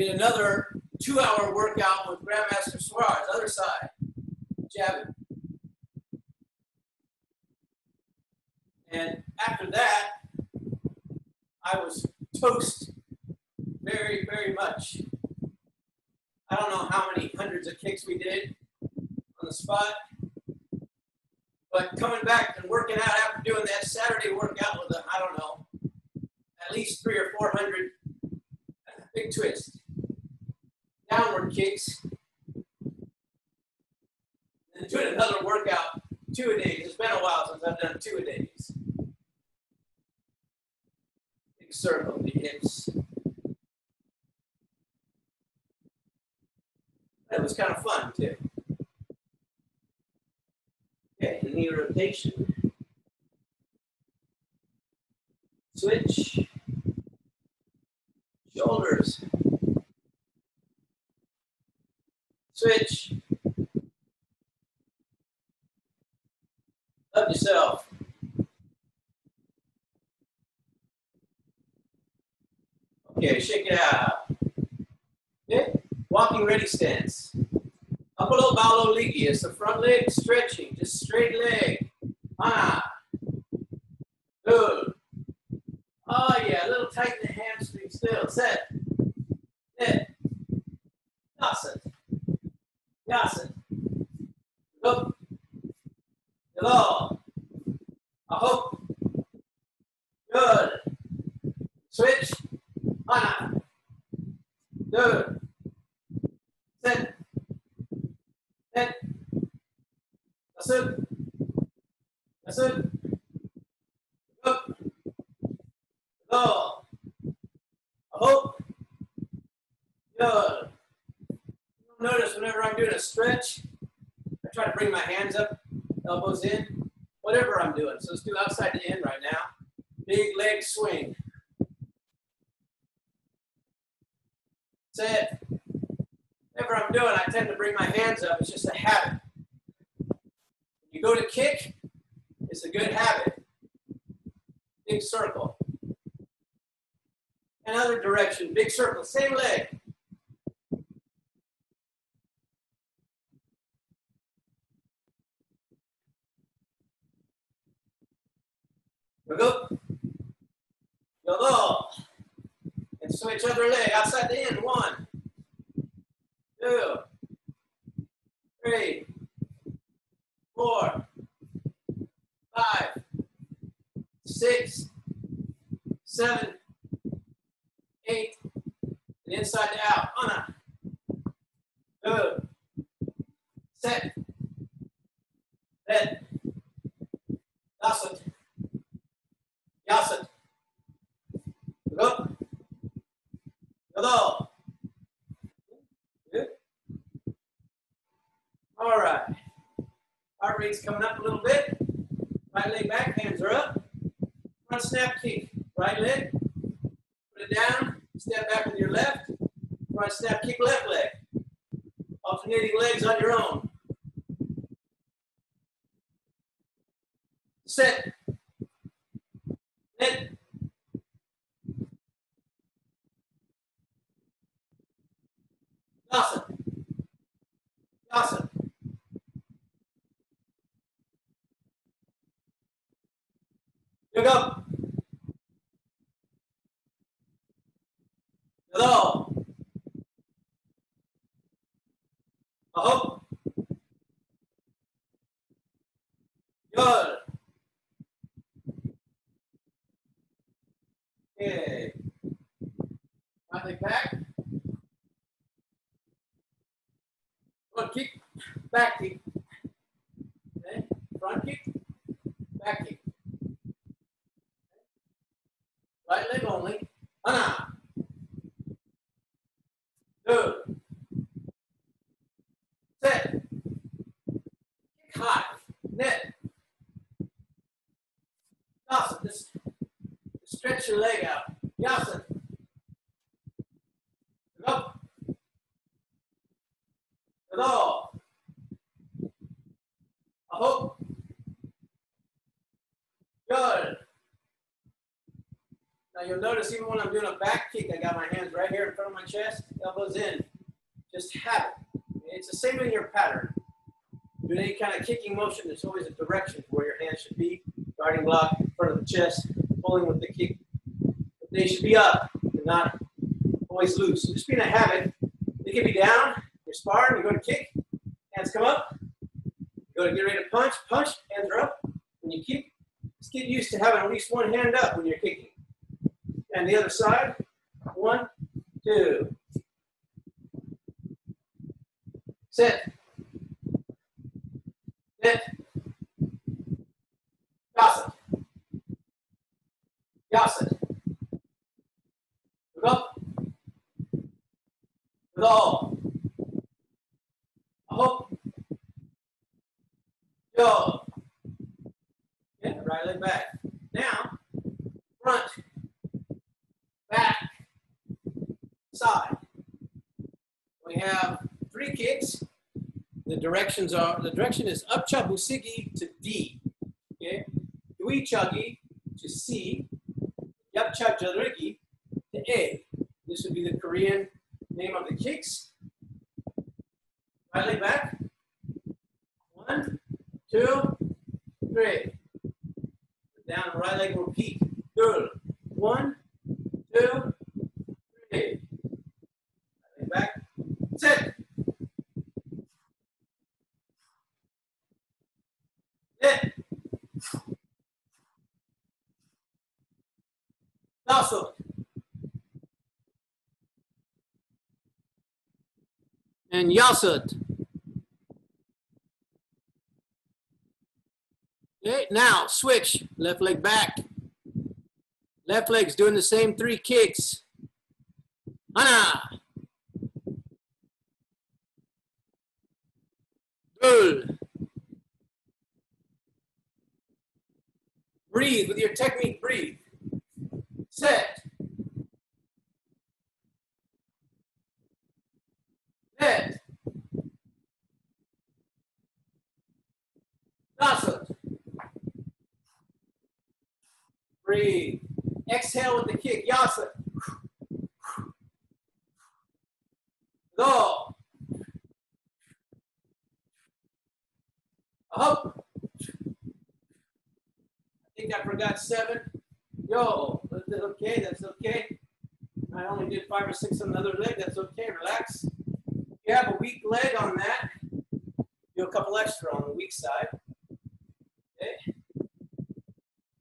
Did another 2-hour workout with Grandmaster Suarez, other side, jabbing. And after that, I was toast very, very much. I don't know how many hundreds of kicks we did on the spot, but coming back and working out after doing that Saturday workout with, I don't know, at least 300 or 400, big twist, downward kicks, and doing another workout, 2-a-days. It's been a while since I've done 2-a-days. Big circle of the hips. That was kind of fun too. Okay, knee rotation. Switch. Shoulders. Switch. Love yourself. Okay, shake it out. Okay, walking ready stance. Upper low bow low ligi. It's the front leg stretching, just straight leg. Ah, good. Oh yeah, a little tight in the hamstring still. Set. Net. Yasin. Yasin. Look. Hello. I hope. Good. Switch. Hana. Good. Set. Net. Yasin. Yasin. Look. Go. Hope. Good. You'll notice whenever I'm doing a stretch, I try to bring my hands up, elbows in, whatever I'm doing. So let's do outside to in right now. Big leg swing. That's it. Whatever I'm doing, I tend to bring my hands up. It's just a habit. When you go to kick, it's a good habit. Big circle. Another direction, big circle, same leg. Go, go, and switch other leg outside the end. 1, 2, 3, 4, 5, 6, 7, 8, and inside to out. Ana. Good. Set. Set. Yasin. Yasin. Look. Hello. Good. All right. Heart rate's coming up a little bit. Right leg back, hands are up. Front snap kick. Right leg. Put it down. Step back with your left, front snap, kick left leg. Alternating legs on your own. Set. Net. Yasin. Yasin. Look up. Hello. Aho. Good. Okay. Right leg back. Front kick. Back kick. Okay. Front kick. Back kick. Okay. Right leg only. Hana. Good. Set. Kick high. Net. Yasin. Just stretch your leg out. Yasin. Hello. Hello. Aho. Good. Now you'll notice even when I'm doing a back kick, I got my hands right here in front of my chest, elbows in. Just have it. It's the same in your pattern. With any kind of kicking motion, there's always a direction for where your hands should be. Guarding block in front of the chest, pulling with the kick. But they should be up and not always loose. So just being a habit. They can be down, you're sparring, you go to kick, hands come up. You go to get ready to punch, punch, hands are up. When you kick, just get used to having at least one hand up when you're kicking. And the other side, one, two. Set. Set. Yasa. Yasa. Look up. Look all. Up. Yo. Get the right leg back. Now, front. Back. Side. We have three kicks. The direction is Upcha Busigi to D. Okay? Dui Chagi to C. Yapcha Jarigi to A. This would be the Korean name of the kicks. Right leg back. One, two, three. Down right leg repeat. Two. One, two, three. Right leg back. Sit. Sit. Lasso. And Yasut. Okay, now switch. Left leg back. Left leg's doing the same three kicks. Hana. Dul. Breathe with your technique. Breathe. Set. Head. Dasut. Breathe. Exhale with the kick. Yasut. Go. Up. I think I forgot 7. Yo. Okay, that's okay. I only did 5 or 6 on the other leg. That's okay. Relax. You have a weak leg on that, do a couple extra on the weak side. Okay.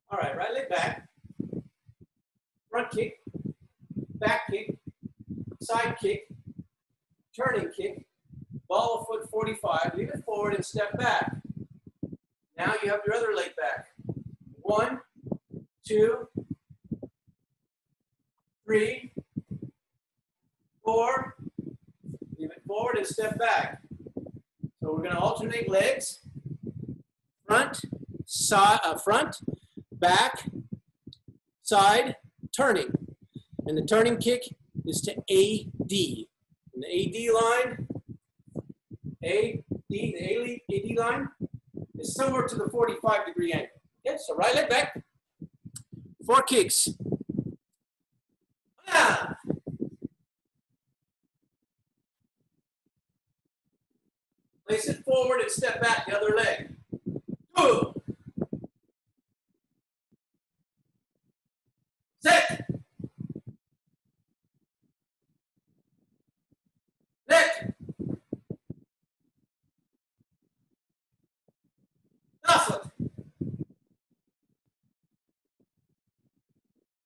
All right, right leg back, front kick, back kick, side kick, turning kick, ball of foot 45, leave it forward and step back. Now you have your other leg back. 1, 2, 3, 4. Leave it forward and step back. So we're going to alternate legs. Front, side, front, back, side, turning. And the turning kick is to AD. And the AD line, the AD line is similar to the 45 degree angle. Okay, so right leg back. 4 kicks. Ah. Place it forward and step back the other leg. Two. Set. Set. Yasut.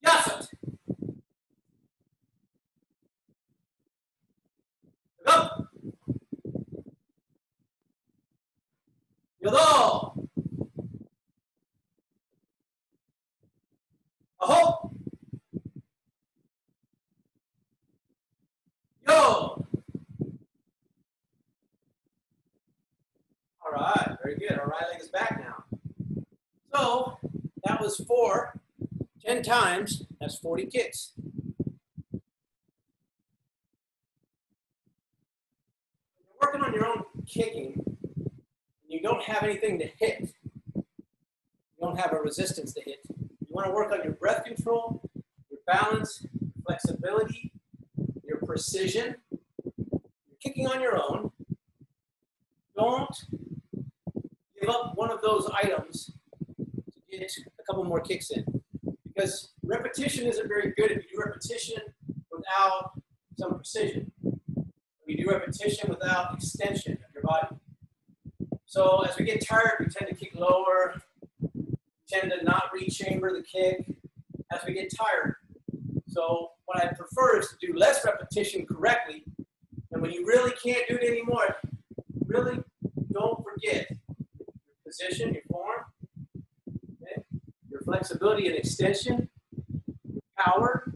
Yasut. Go. Yodo. Aho. Yo. All right, very good. Our right leg is back now. So that was 4, 10 times. That's 40 kicks. You're working on your own kicking. You don't have anything to hit. You don't have a resistance to hit. You want to work on your breath control, your balance, flexibility, your precision. You're kicking on your own. Don't give up one of those items to get a couple more kicks in. Because repetition isn't very good if you do repetition without some precision. We do repetition without extension of your body. So as we get tired, we tend to kick lower, tend to not rechamber the kick as we get tired. So what I prefer is to do less repetition correctly, and when you really can't do it anymore, really don't forget your position, your form, okay? Your flexibility and extension, your power,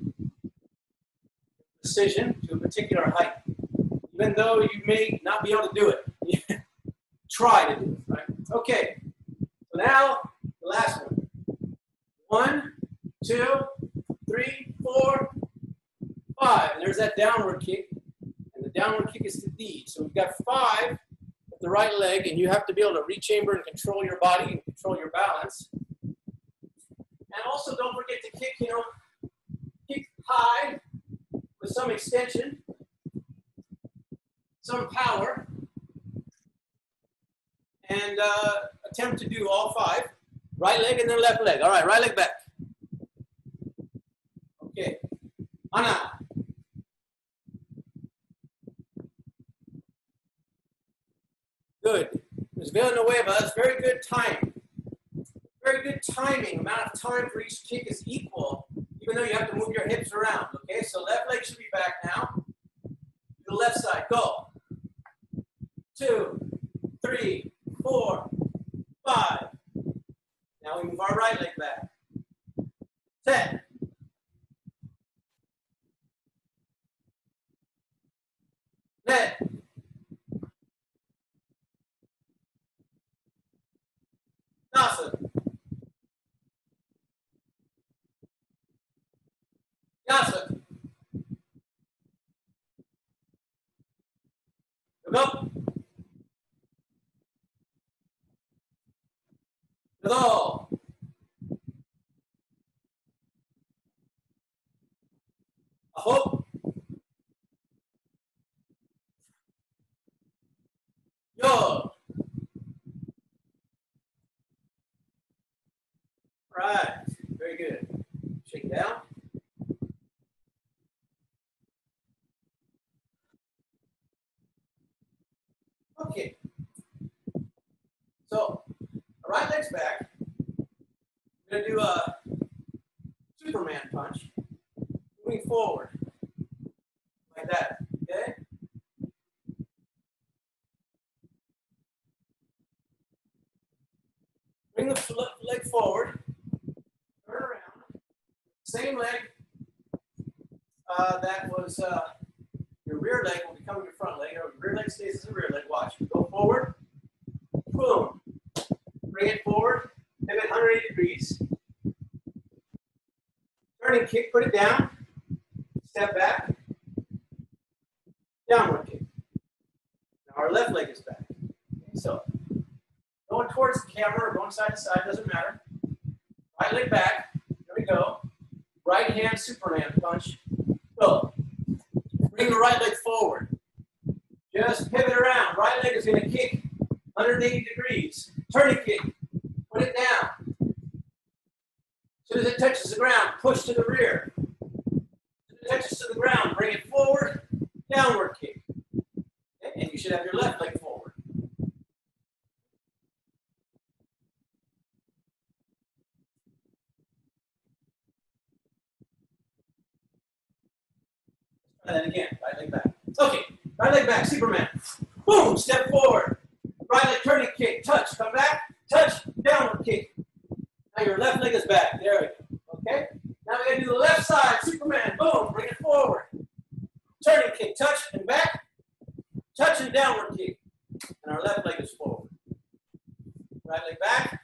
precision to a particular height. Even though you may not be able to do it, try to do it, right? Okay, so now the last one. 1, 2, 3, 4, 5. And there's that downward kick, and the downward kick is to D. So we've got 5 with the right leg, and you have to be able to rechamber and control your body and control your balance. And also don't forget to kick, you know, kick high with some extension, some power, and attempt to do all 5. Right leg and then left leg. All right, right leg back. Okay. Anna. Good. Ms. Villanueva, that's very good timing. Very good timing. Amount of time for each kick is equal, even though you have to move your hips around. Okay, so left leg should be back now. The left side, go. 2, 3, 4, 5. Now we move our right leg back. 10. Net. 9. Yasa. Come up. Hello. Aho. Yo. Right. Very good. Shake down. Okay. So. Right leg's back. We're gonna do a Superman punch, moving forward like that. Okay. Bring the leg forward. Turn around. Same leg that was your rear leg will become your front leg. Your rear leg stays as a rear leg. Watch. Go forward. Boom. Bring it forward, pivot 180 degrees. Turning kick, put it down, step back, downward kick. Now our left leg is back. So going towards the camera or going side to side, doesn't matter. Right leg back, there we go. Right hand Superman punch, go. Bring the right leg forward. Just pivot around, right leg is going to kick 180 degrees. Turn it, kick, put it down. As soon as it touches the ground, push to the rear. As soon as it touches to the ground, bring it forward, downward kick. And you should have your left leg forward. And then again, right leg back. Okay, right leg back, Superman. Boom, step forward. Right leg, turn it, kick, touch, come back, touch, downward kick. Now your left leg is back. There we go. Okay? Now we're going to do the left side, Superman, boom, bring it forward. Turn it, kick, touch, and back, touch, and downward kick. And our left leg is forward. Right leg back,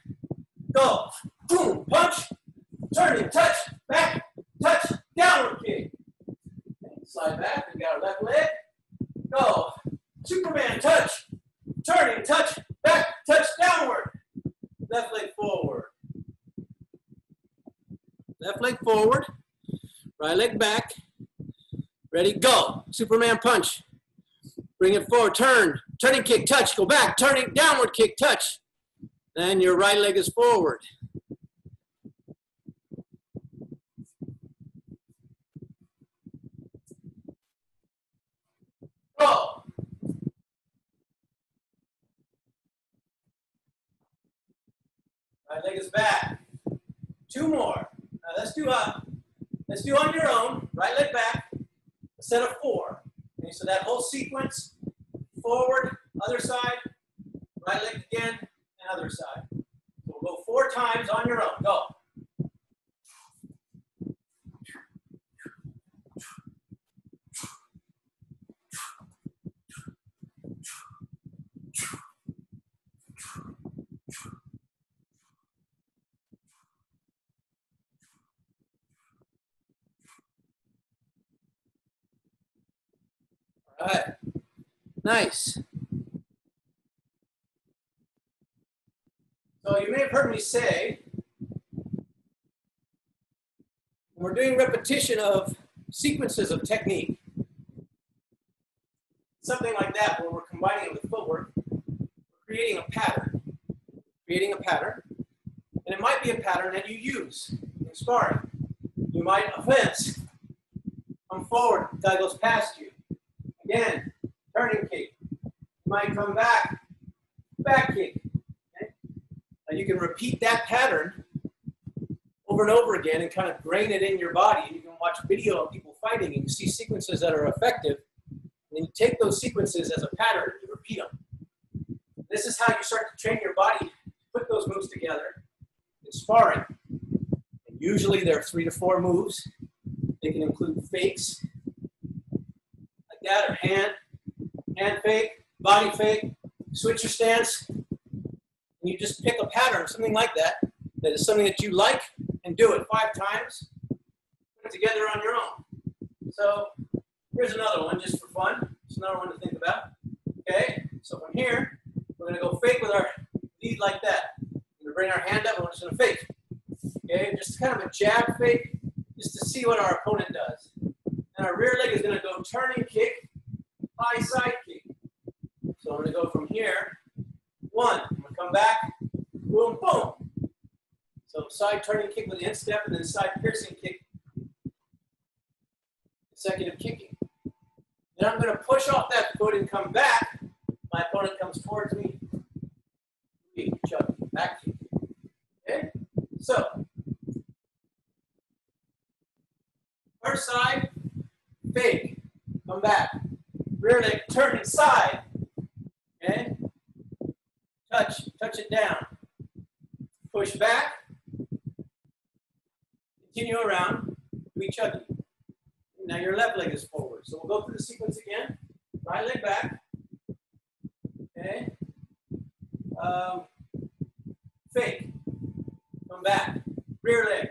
go, boom, punch, turn it, touch, back, touch, downward kick. Okay. Slide back, we got our left leg, go, Superman, touch. Turning, touch, back, touch, downward. Left leg forward. Left leg forward. Right leg back. Ready, go. Superman punch. Bring it forward, turn. Turning kick, touch, go back. Turning, downward kick, touch. Then your right leg is forward. Go. Right leg is back. Two more. Now let's do on your own. Right leg back. A set of four. Okay, so that whole sequence. Forward, other side. Right leg again, and other side. We'll go four times on your own. Go. All right, nice. So you may have heard me say, when we're doing repetition of sequences of technique, something like that where we're combining it with footwork, we're creating a pattern. Creating a pattern, and it might be a pattern that you use in sparring. You might offense, come forward, guy goes past you. Again, turning kick. You might come back, back kick. Okay? And you can repeat that pattern over and over again and kind of grain it in your body. You can watch video of people fighting and you see sequences that are effective. And then you take those sequences as a pattern and you repeat them. This is how you start to train your body, put those moves together in sparring. And usually there are 3 to 4 moves. They can include fakes. That or hand fake, body fake, switch your stance, and you just pick a pattern, something like that, that is something that you like, and do it 5 times, put it together on your own. So here's another one just for fun. It's another one to think about. Okay, so from here, we're gonna go fake with our lead like that. We're gonna bring our hand up and we're just gonna fake. Okay, just kind of a jab fake, just to see what our opponent does. And our rear leg is going to go turning kick, high side kick. So I'm going to go from here. One, I'm going to come back, boom, boom. So side turning kick with the instep and then side piercing kick. Consecutive kicking. Then I'm going to push off that foot and come back. My opponent comes towards me. Chuck, back kick. Okay? So, first side. Fake, come back, rear leg, turn inside, okay, touch it down, push back, continue around, be chuggy. Now your left leg is forward, so we'll go through the sequence again, right leg back, okay, fake, come back, rear leg,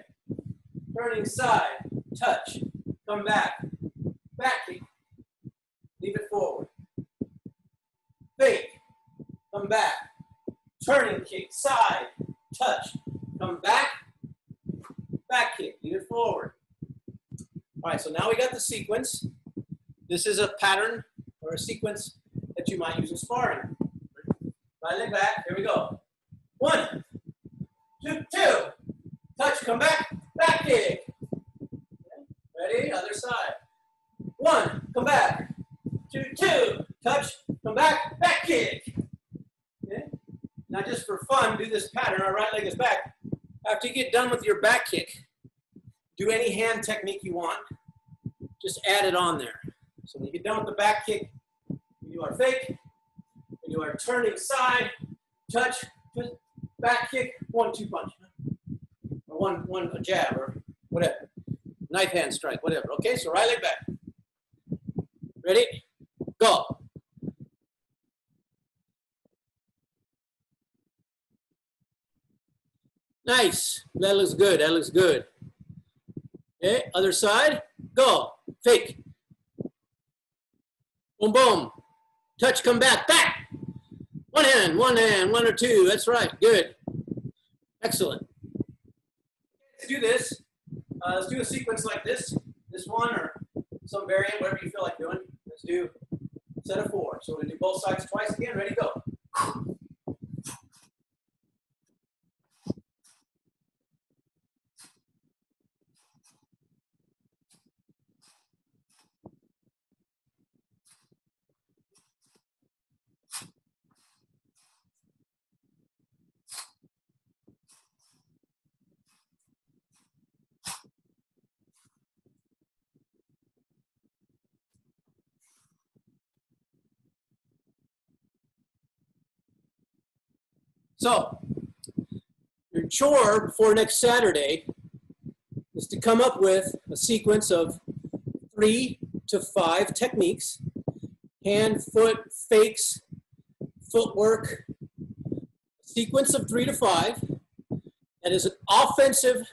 turning side, touch, come back, back kick, leave it forward, fake, come back, turning kick, side, touch, come back, back kick, leave it forward. All right, so now we got the sequence. This is a pattern or a sequence that you might use in sparring. Right leg back, here we go. 1, 2, 2, touch, come back, back kick. Ready, other side. 1, come back. 2, 2, touch, come back, back kick. Okay? Now just for fun, do this pattern. Our right leg is back. After you get done with your back kick, do any hand technique you want. Just add it on there. So when you get done with the back kick, we do our fake, we do our turning side, touch, back kick, 1-2 punch. Or one jab or whatever. Knife hand strike, whatever. Okay, so right leg back. Ready? Go. Nice. That looks good. That looks good. Okay, other side. Go. Fake. Boom, boom. Touch, come back. Back. One hand, 1 or 2. That's right. Good. Excellent. Let's do this. Let's do a sequence like this. this one, or some variant, whatever you feel like doing. Let's do a set of four. So we're going to do both sides twice again. Ready, go. So, your chore before next Saturday is to come up with a sequence of 3 to 5 techniques, hand, foot, fakes, footwork, sequence of 3 to 5, that is an offensive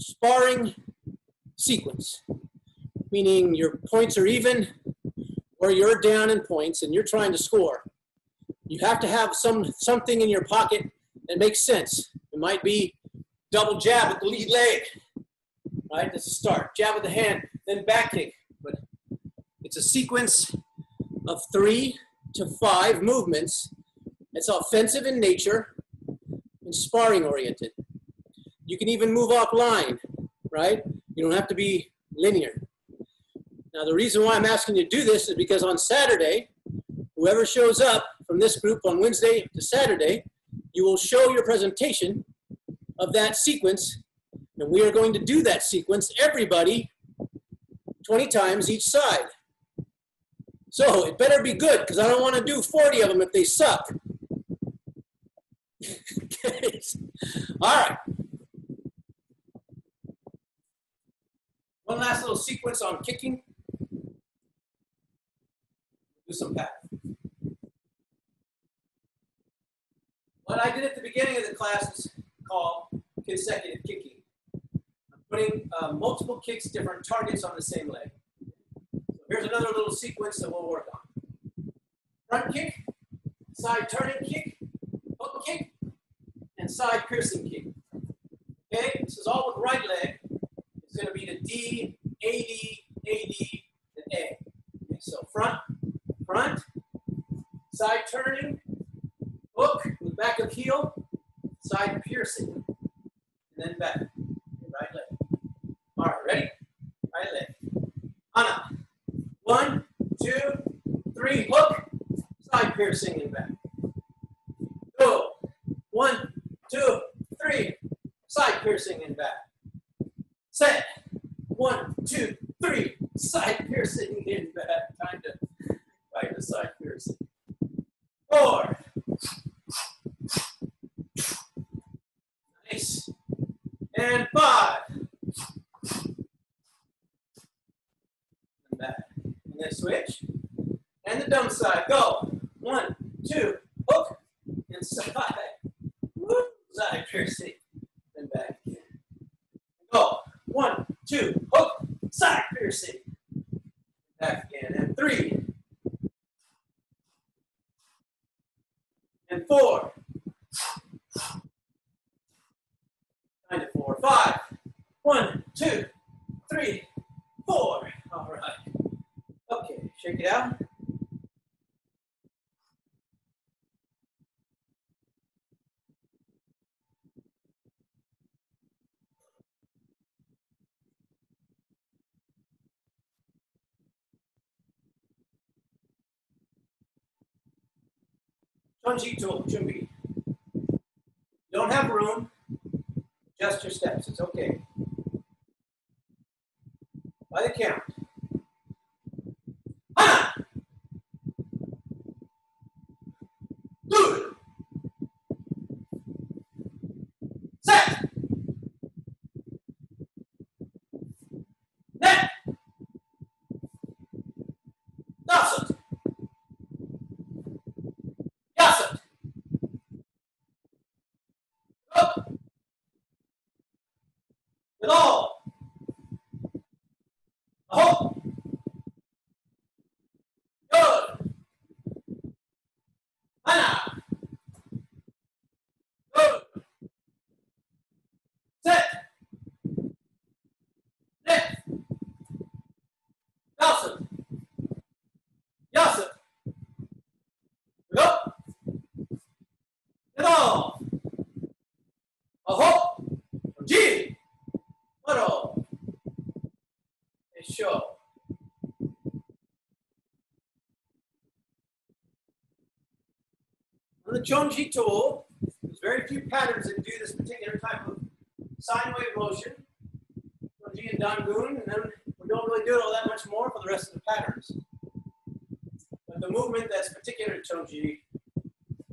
sparring sequence, meaning your points are even or you're down in points and you're trying to score. You have to have something in your pocket that makes sense. It might be double jab with the lead leg, right? That's a start. Jab with the hand, then back kick. But it's a sequence of 3 to 5 movements. It's offensive in nature and sparring oriented. You can even move offline, right? You don't have to be linear. Now, the reason why I'm asking you to do this is because on Saturday, whoever shows up from this group on Wednesday to Saturday, you will show your presentation of that sequence, and we are going to do that sequence, everybody, 20 times each side. So it better be good, because I don't want to do 40 of them if they suck. All right. One last little sequence on kicking. Do some pattern. What I did at the beginning of the class is called consecutive kicking. I'm putting multiple kicks, different targets on the same leg. So here's another little sequence that we'll work on. Front kick, side turning kick, hook kick, and side piercing kick. Okay, this is all with right leg. It's going to be the D, AD, AD, and A. Okay, so front, front, side turning, hook, with back of heel, side piercing, and then back. Right leg. All right, ready? Right leg. On up. 1, 2, 3, hook, side piercing, and back. Go. 1, 2, 3, side piercing, and back. Set. 1, 2, 3, side piercing, and back. Time to fight the side piercing. 4. Nice. And 5. And back. And then switch. And the dumb side. Go. 1, 2, hook. And side. Woo. Side piercing. And back again. Go. 1, 2, hook. Side piercing. Back again. And 3. And 4. 9 to 4, 5. 1, 2, 3, 4. All right. Okay, shake it out. Chon-Ji tool, Chun-Bi. Don't have room. Adjust your steps. It's okay. By the count. One. 2. Set. Net. Doesn't. show. On the Chon-Ji tool, there's very few patterns that do this particular type of sine wave motion. Chon-Ji and Dan-Gun, and then we don't really do it all that much more for the rest of the patterns. But the movement that's particular to Chon-Ji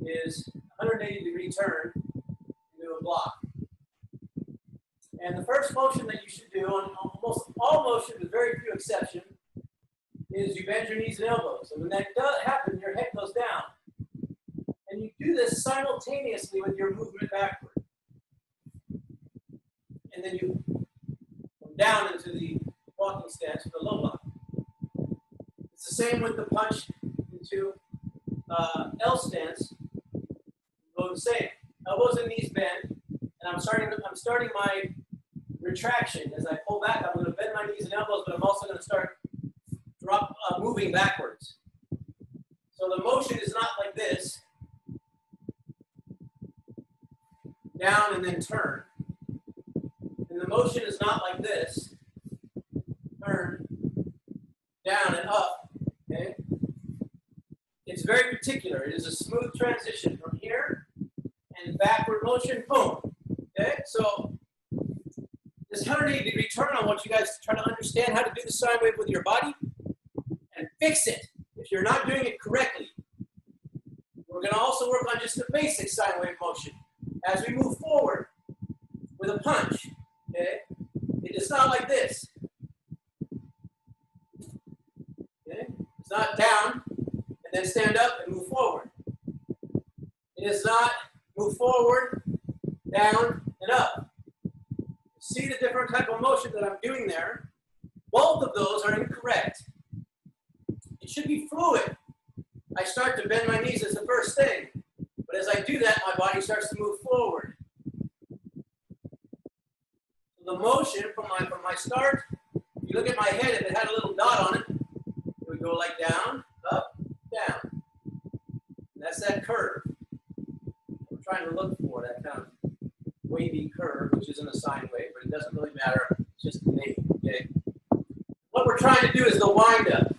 is 180-degree turn into a block. And the first motion that you should do, on almost all motion with very few exceptions, is you bend your knees and elbows. And when that does happen, your head goes down. And you do this simultaneously with your movement backward. And then you come down into the walking stance with a low block. It's the same with the punch into L stance. Go the same. Elbows and knees bend, and I'm starting my retraction. As I pull back, I'm going to bend my knees and elbows, but I'm also going to start moving backwards. So the motion is not like this. Down and then turn. And the motion is not like this. Turn, down and up, okay? It's very particular. It is a smooth transition from here and backward motion, boom, okay? So this 180-degree turn, I want you guys to try to understand how to do the sine wave with your body and fix it if you're not doing it correctly. We're gonna also work on just the basic sine wave motion. As we move forward with a punch, okay, it is not like this. Okay? It's not down and then stand up and move forward. It is not move forward, down, and up. See the different type of motion that I'm doing there? Both of those are incorrect. It should be fluid. I start to bend my knees as the first thing. But as I do that, my body starts to move forward. The motion from my start, you look at my head, if it had a little dot on it, it would go like down, up, down. And that's that curve. We're trying to look for that kind of wavy curve, which isn't a sine wave, but it doesn't really matter. It's just the name, okay? What we're trying to do is the wind-up.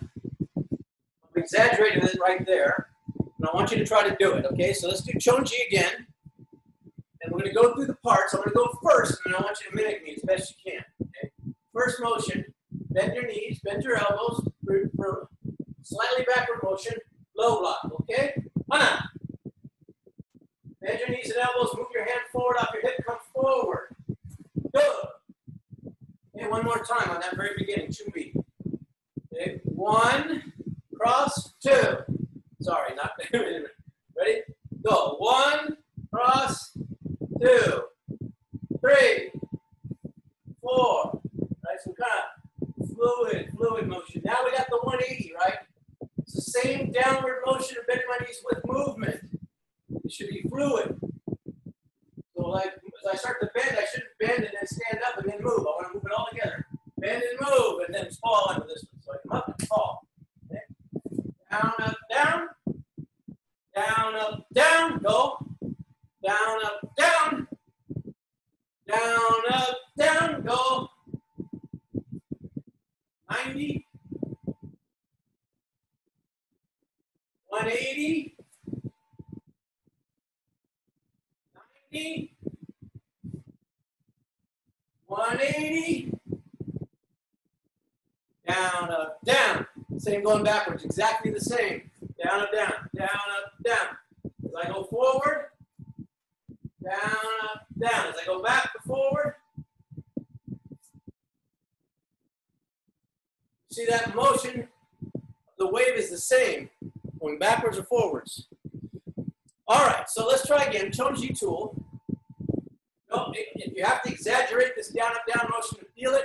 I'm exaggerating it right there. And I want you to try to do it, okay? So let's do Chon-Ji again. And we're going to go through the parts. I'm going to go first, and I want you to mimic me as best you can, okay? First motion, bend your knees, bend your elbows, slightly backward motion, low block, okay? Hana. Bend your knees and elbows, move your hand forward off your hip, come forward. Go. Okay, one more time on that very beginning, Chun-Bi. Okay, one, cross, two. Sorry, not ready? Go. One, cross, two, three, four. Right, so kind of fluid motion. Now we got the 180, right? It's the same downward motion of bending my knees with movement. It should be fluid. So like as I start to bend, I shouldn't bend and then stand up and then move. I want to move it all together. Bend and move, and then fall under this one. So I come up and fall. Down, up, down. Down, up, down. Go. Down, up, down. Down, up, down. Go. 90. 180. 90. 180. Down, up, down. Same going backwards, exactly the same. Down, up, down, down, up, down. As I go forward, down, up, down. As I go back to forward, see that motion of the wave is the same, going backwards or forwards. All right, so let's try again. Chon-Ji tool. No, if you have to exaggerate this down, up, down motion to feel it,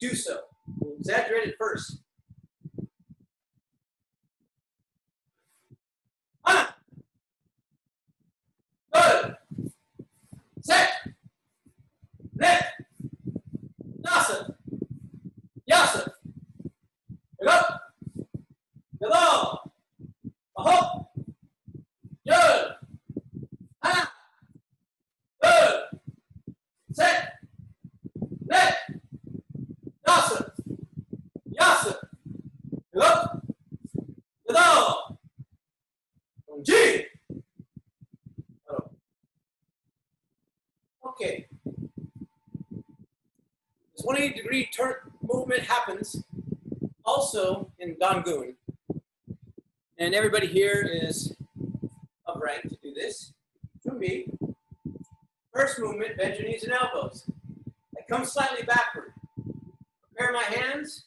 do so. We'll exaggerate it first. Hana. Good. Set. Net. Nasa. Yasa. Go. Hello. Aho. Good. Hana. Good. Set. Net. Nasa. Yasa. 20-degree turn movement happens also in Dan-Gun. And everybody here is upright to do this. Chon-Ji. First movement, bend your knees and elbows. I come slightly backward. Prepare my hands,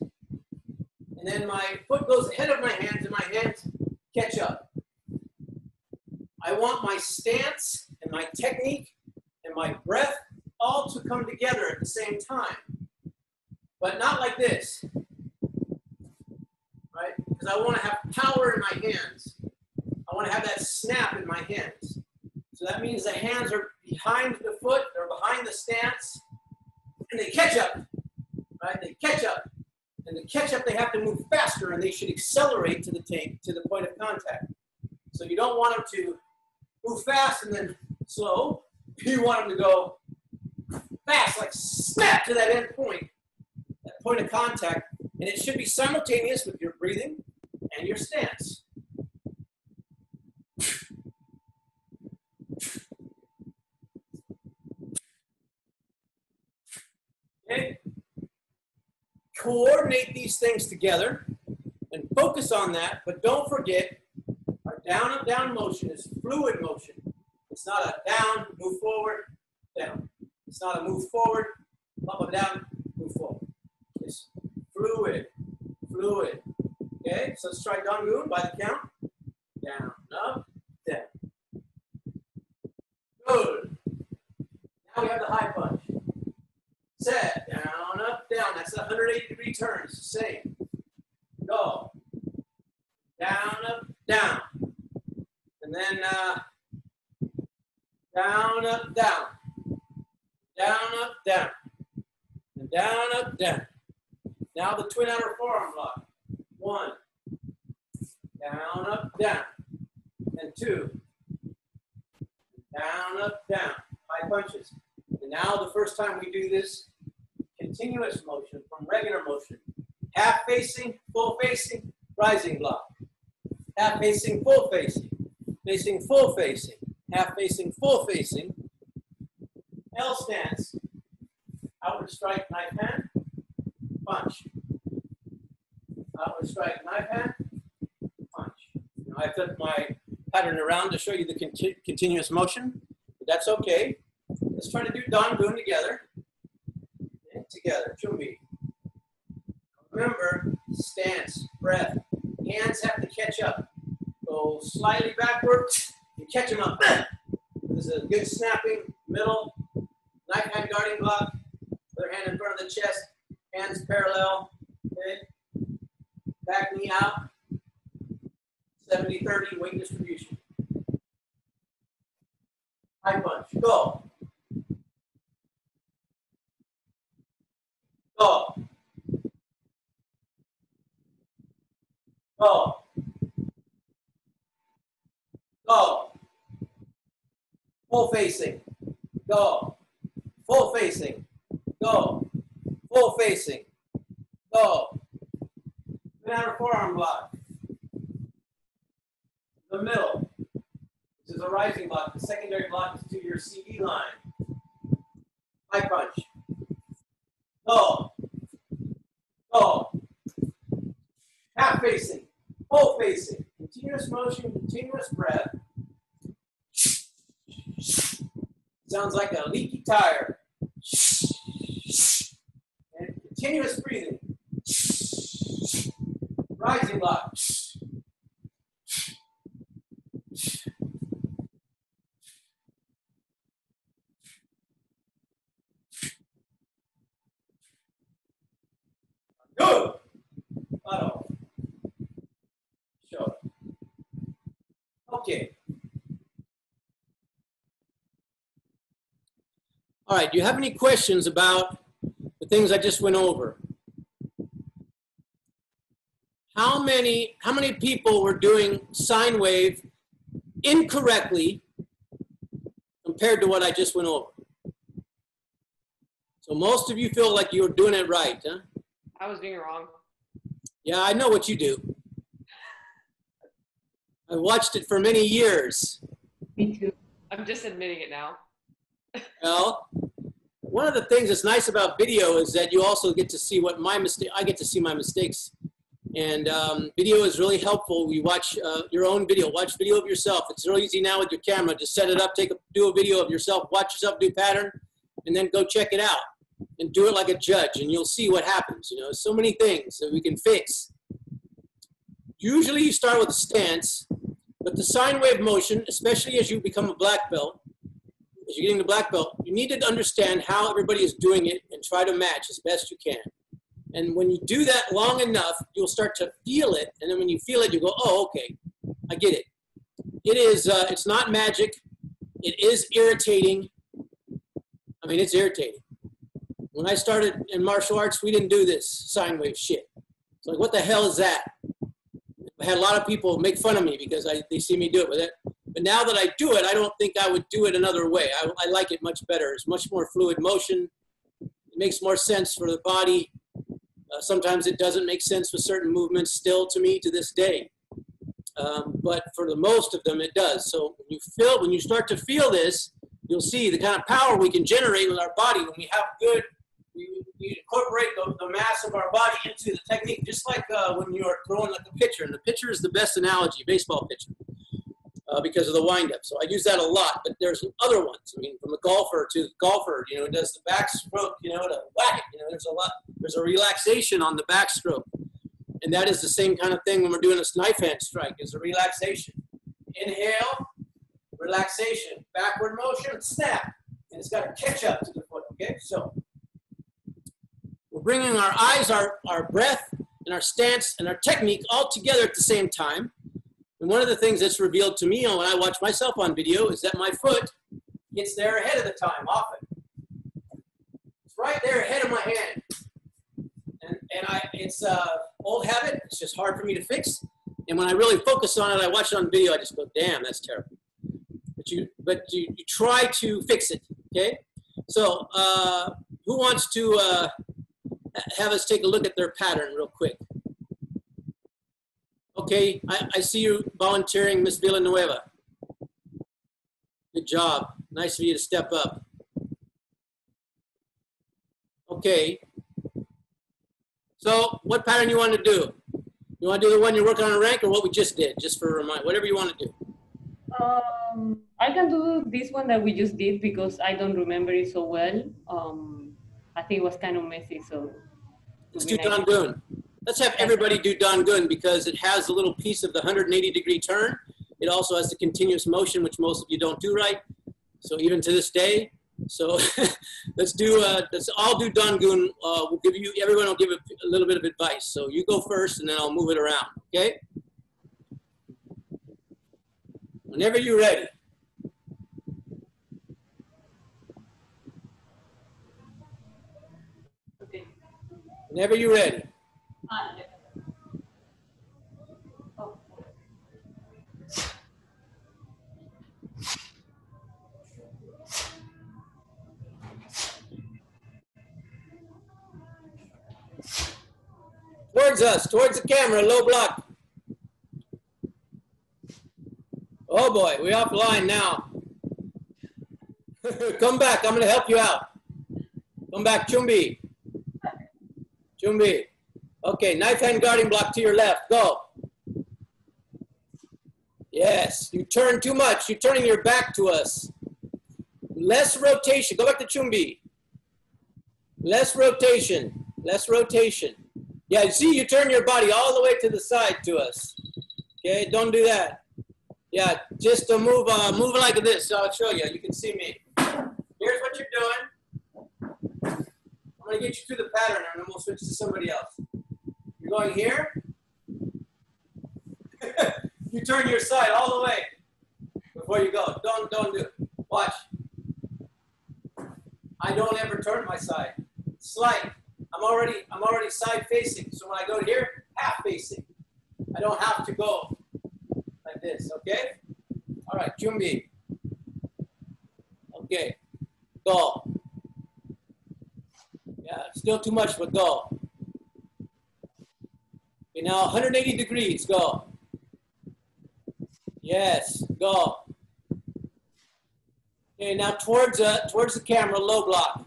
and then my foot goes ahead of my hands, and my hands catch up. I want my stance and my technique and my breath all to come together at the same time, but not like this, right? Because I want to have power in my hands. I want to have that snap in my hands. So that means the hands are behind the foot, they're behind the stance, and they catch up, right? They catch up, and to catch up, they have to move faster, and they should accelerate to the tank, to the point of contact. So you don't want them to move fast and then slow. You want them to go fast, like snap to that end point, that point of contact, and it should be simultaneous with your breathing and your stance. Okay? Coordinate these things together and focus on that, but don't forget our down-up-down motion is fluid motion. It's not a down, move forward, down. It's not a move forward, up and down, move forward. It's fluid, fluid. Okay, so let's try Dan-Gun by the count. Down, up, down. Good. Now we have the high punch. Set, down, up, down. That's the 180-degree turns. Same. Go. Down, up, down. And then down, up, down. Down, up, down, and down, up, down. Now the twin outer forearm block. One, down, up, down, and two, down, up, down. High punches. And now the first time we do this, continuous motion from regular motion. Half facing, full facing, rising block. Half facing, full facing. Facing, full facing. Half facing, full facing. L stance, outward strike, knife hand, punch. Outward strike, knife hand, punch. Now I flipped my pattern around to show you the continuous motion, but that's okay. Let's try to do Dan-Gun together. And together, Chon-Ji. Remember, stance, breath, hands have to catch up. Go slightly backward and catch them up. There's a good snapping, middle. Knife hand guarding block, other hand in front of the chest, hands parallel, okay? Back knee out, 70-30 weight distribution. High punch, go. Go. Go. Go. Full facing, go. Full facing, go. Full facing, go. Then outer forearm block. The middle, this is a rising block. The secondary block is to your CD line. High punch. Go. Go. Half facing, full facing. Continuous motion, continuous breath. Sounds like a leaky tire. And continuous breathing. Rising block. Go. Oh. Sure. Okay. All right, do you have any questions about the things I just went over? How many people were doing sine wave incorrectly compared to what I just went over? So most of you feel like you were doing it right, huh? I was doing it wrong. Yeah, I know what you do. I watched it for many years. Me too. I'm just admitting it now. Well, One of the things that's nice about video is that you also get to see what my mistake. I get to see my mistakes, and video is really helpful. You watch your own video. Watch video of yourself. It's real easy now with your camera. Just set it up, do a video of yourself, watch yourself do pattern, and then go check it out and do it like a judge, and you'll see what happens. You know, so many things that we can fix. Usually, you start with a stance, but the sine wave motion, especially as you become a black belt. As you're getting the black belt, you need to understand how everybody is doing it and try to match as best you can. And when you do that long enough, you'll start to feel it. And then when you feel it, you go, oh, okay, I get it. It is, it's not magic. It is irritating. I mean, it's irritating. When I started in martial arts, we didn't do this sine wave shit. It's like, what the hell is that? I had a lot of people make fun of me because they see me do it with it. But now that I do it, I don't think I would do it another way. I like it much better. It's much more fluid motion. It makes more sense for the body. Sometimes it doesn't make sense with certain movements still to me to this day. But for the most of them, it does. So when you start to feel this, you'll see the kind of power we can generate with our body when we have good, you incorporate the mass of our body into the technique, just like when you are throwing like a pitcher. And the pitcher is the best analogy, baseball pitcher. Because of the windup, so I use that a lot. But there's other ones. I mean, from the golfer to the golfer, you know, does the backstroke, you know, to whack it. You know, there's a lot. There's a relaxation on the backstroke, and that is the same kind of thing when we're doing a knife hand strike. Is a relaxation. Inhale, relaxation, backward motion, snap, and it's got to catch up to the foot. Okay, so we're bringing our eyes, our breath, and our stance, and our technique all together at the same time. And one of the things that's revealed to me when I watch myself on video is that my foot gets there ahead of the time often. It's right there ahead of my hand. And it's old habit. It's just hard for me to fix. And when I really focus on it, I watch it on video, I just go, damn, that's terrible. But you try to fix it, okay? So who wants to have us take a look at their pattern real quick? Okay, I see you volunteering, Ms. Villanueva. Good job. Nice of you to step up. Okay. So, what pattern you want to do? You want to do the one you're working on a rank, or what we just did, just for a reminder? Whatever you want to do. I can do this one that we just did because I don't remember it so well. I think it was kind of messy, so. Let's do Dan-Gun. Let's have everybody do Dan-Gun because it has a little piece of the 180-degree turn. It also has the continuous motion, which most of you don't do right. So even to this day, so let's all do Dan-Gun. Everyone will give a little bit of advice. So you go first, and then I'll move it around. Okay. Whenever you're ready. Okay. Whenever you're ready. Towards us, towards the camera, low block. Oh boy, we're offline now. Come back, I'm gonna help you out. Come back, Chun-Ji. Chun-Ji. Okay, knife hand guarding block to your left, go. Yes, you turn too much. You're turning your back to us. Less rotation, go back to Chun-Ji. Less rotation, less rotation. Yeah, see, you turn your body all the way to the side to us. Okay, don't do that. Yeah, just to move, move like this, so I'll show you, you can see me. Here's what you're doing. I'm gonna get you through the pattern and then we'll switch to somebody else. You're going here. You turn your side all the way before you go. Don't do it. Watch. I don't ever turn my side. Slight. I'm already side facing. So when I go here, half facing. I don't have to go like this. Okay. All right, Chun-Ji. Okay. Go. Yeah, still too much, but go. Okay, now 180 degrees, go. Yes, go. Okay, now towards the camera, low block.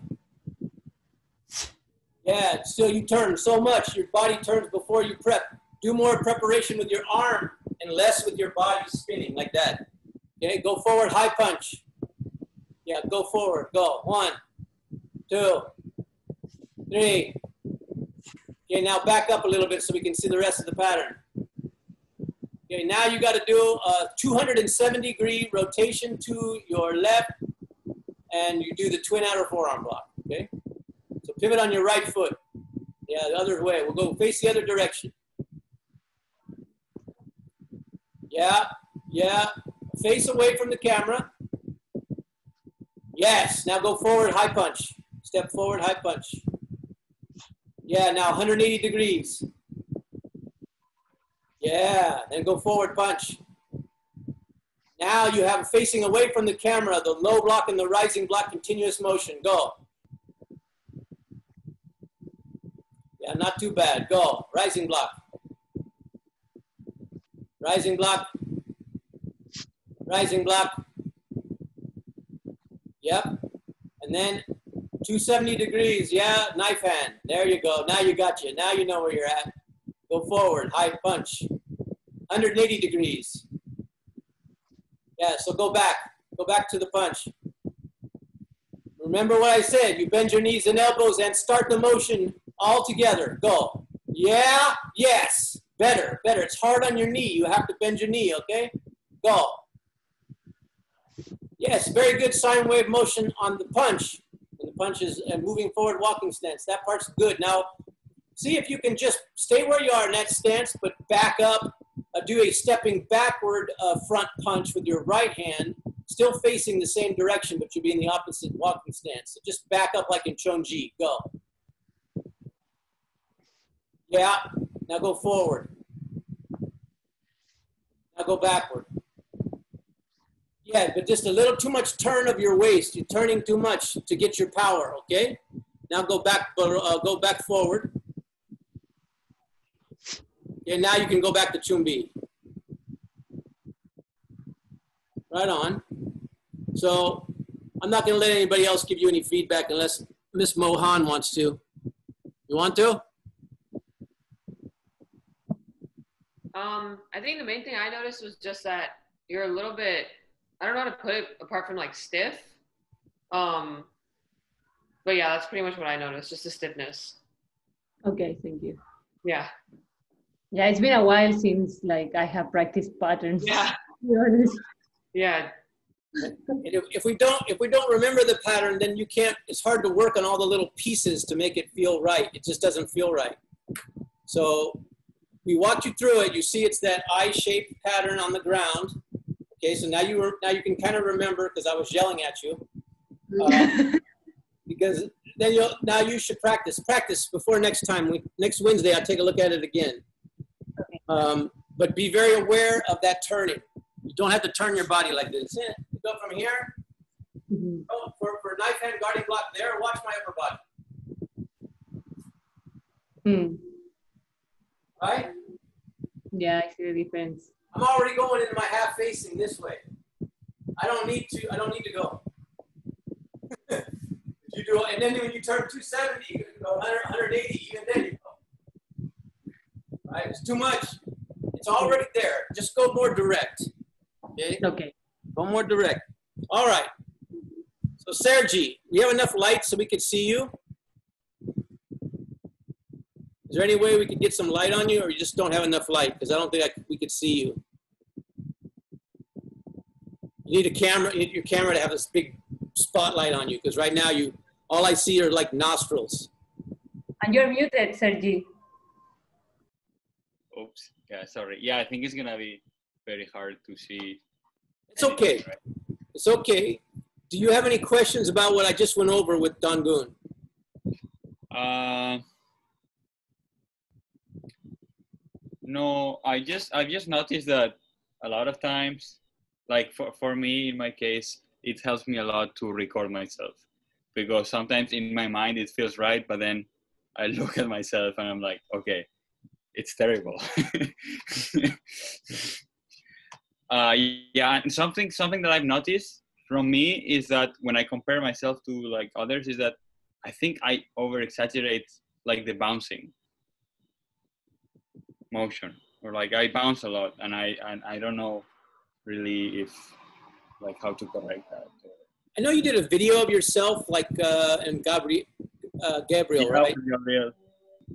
Yeah, so you turn so much. Your body turns before you prep. Do more preparation with your arm and less with your body spinning like that. Okay, go forward, high punch. Yeah, go forward, go. 1, 2, 3. Okay, now back up a little bit so we can see the rest of the pattern. Okay, now you got to do a 270-degree rotation to your left, and you do the twin outer forearm block, okay? So pivot on your right foot. Yeah, the other way. We'll go face the other direction. Yeah, yeah. Face away from the camera. Yes, now go forward, high punch. Step forward, high punch. Yeah, now 180 degrees. Yeah, then go forward, punch. Now you have facing away from the camera, the low block and the rising block, continuous motion, go. Yeah, not too bad, go, rising block. Rising block. Rising block. Yep, and then 270 degrees, yeah, knife hand. There you go, now you got you. Now you know where you're at. Go forward, high punch. 180 degrees. Yeah, so go back to the punch. Remember what I said, you bend your knees and elbows and start the motion all together, go. Yeah, yes, better, better. It's hard on your knee, you have to bend your knee, okay? Go. Yes, very good sine wave motion on the punch. And the punch is moving forward walking stance, that part's good. Now, see if you can just stay where you are in that stance, but back up, do a stepping backward front punch with your right hand, still facing the same direction, but you'll be in the opposite walking stance. So just back up like in Chon-Ji, go. Yeah, now go forward. Now go backward. Yeah, but just a little too much turn of your waist. You're turning too much to get your power, okay? Now go back forward. And now you can go back to Chun-Bi. Right on. So I'm not gonna let anybody else give you any feedback unless Ms. Mohan wants to. You want to? I think the main thing I noticed was just that you're a little bit, I don't know how to put it apart from like stiff. But yeah, that's pretty much what I noticed, just the stiffness. Okay, thank you. Yeah. Yeah, it's been a while since like I have practiced patterns. Yeah. To be honest. Yeah. If we don't remember the pattern, then you can't. It's hard to work on all the little pieces to make it feel right. It just doesn't feel right. So we walked you through it. You see, it's that I-shaped pattern on the ground. Okay, so now you can kind of remember because I was yelling at you. Because then now you should practice before next time. Next Wednesday, I'll take a look at it again. But be very aware of that turning. You don't have to turn your body like this. You go from here. Mm-hmm. Oh, for knife hand guarding block there, watch my upper body. Mm. Right? Yeah, I see the difference. I'm already going into my half facing this way. I don't need to go. You do, and then when you turn 270, you can go 180, even then you go. Right? It's too much. It's already there. Just go more direct. Okay? Okay. Go more direct. All right. So, Sergei, we have enough light so we can see you? Is there any way we could get some light on you, or you just don't have enough light? Because I don't think we could see you. You need a camera. You need your camera to have this big spotlight on you, because right now all I see are like nostrils. And you're muted, Sergei. Oops. Yeah, sorry. Yeah, I think it's gonna be very hard to see. It's okay. Right? It's okay. Do you have any questions about what I just went over with Dan-Gun? No, I've just noticed that a lot of times, like for me in my case, it helps me a lot to record myself, because sometimes in my mind it feels right, but then I look at myself and I'm like, okay. It's terrible. Yeah, and something that I've noticed from me is that when I compare myself to like others, is that I think I over exaggerate like the bouncing motion, or like I bounce a lot and I don't know really if like how to correct that. I know you did a video of yourself like and Gabriel, yeah, right? Gabriel.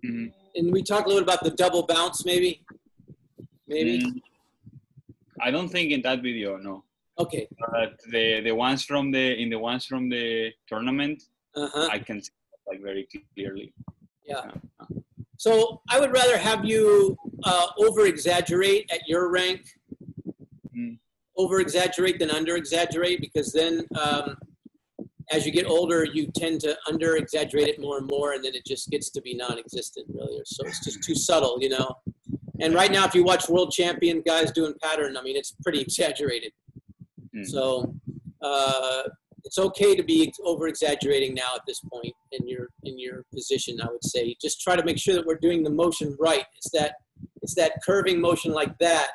Mm-hmm. And we talked a little about the double bounce maybe? I don't think in that video, no. Okay. But the ones from the tournament, I can see like very clearly. Yeah. So I would rather have you over-exaggerate at your rank, over-exaggerate than under-exaggerate, because then as you get older, you tend to under-exaggerate it more and more, and then it just gets to be non-existent, really. So it's just too subtle, you know. And right now, if you watch world champion guys doing pattern, I mean, it's pretty exaggerated. So it's okay to be over-exaggerating now at this point in your position, I would say. Just try to make sure that we're doing the motion right. It's that curving motion like that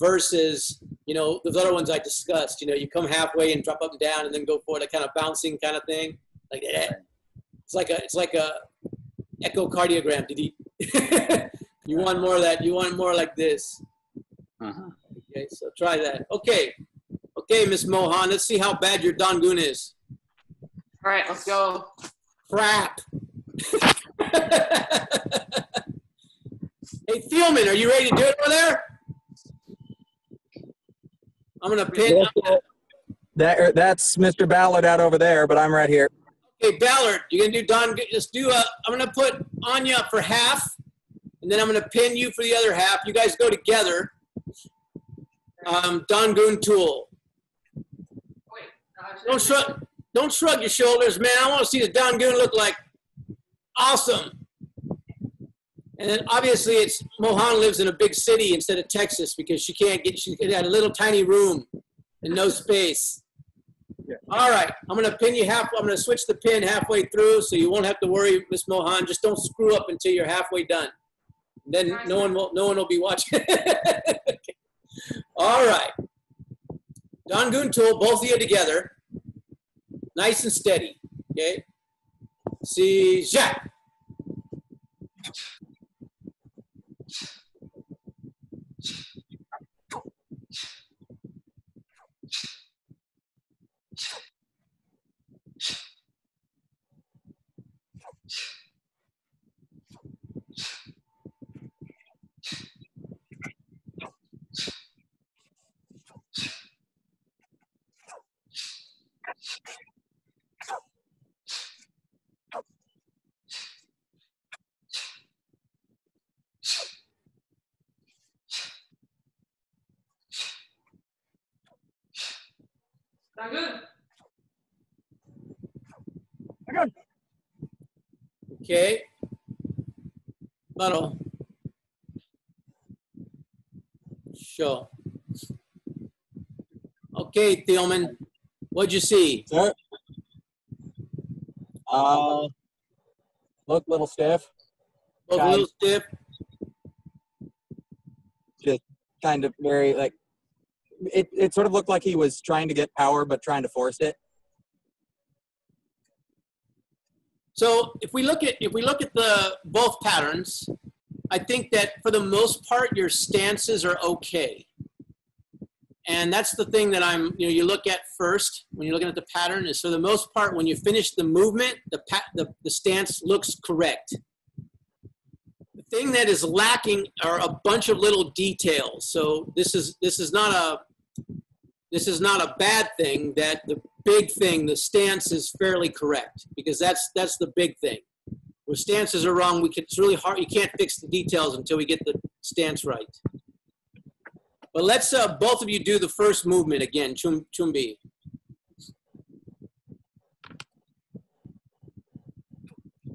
versus, you know, those other ones I discussed. You know, you come halfway and drop up and down and then go forward, a kind of bouncing kind of thing. Like that. It's like a echocardiogram. You want more of that. You want more like this. Okay, so try that. Okay, Ms. Mohan, let's see how bad your Dan-Gun is. All right, let's go. Crap. Hey, Thielman, are you ready to do it over there? I'm going to pin. That's Mr. Ballard out over there, but I'm right here. Okay, Ballard, you're going to do Dan-Gun. Just do a, I'm going to put Anya up for half, and then I'm going to pin you for the other half. You guys go together. Dan-Gun tool. Don't shrug your shoulders, man. I want to see the Dan-Gun look like awesome. And then obviously it's Mohan lives in a big city instead of Texas because she had a little tiny room and no space. Yeah. All right, I'm gonna pin you half. I'm gonna switch the pin halfway through so you won't have to worry, Miss Mohan. Just don't screw up until you're halfway done. Then nice. no one will be watching. Okay. All right. Dan-Gun tool, both of you together. Nice and steady. Okay. See, Jack. Dan-Gun. Okay. Bottle. Show. Okay, Thielman. What'd you see? Sure. Look a little stiff. Look a little stiff. Just kind of very like. It sort of looked like he was trying to get power, but trying to force it. So if we look at the both patterns, I think that for the most part your stances are okay, and that's the thing that you look at first when you're looking at the pattern is for the most part when you finish the movement the stance looks correct. The thing that is lacking are a bunch of little details. So this is not a bad thing that the big thing, the stance is fairly correct because that's the big thing. When stances are wrong, it's really hard. You can't fix the details until we get the stance right. But let's both of you do the first movement again, Chun-Ji.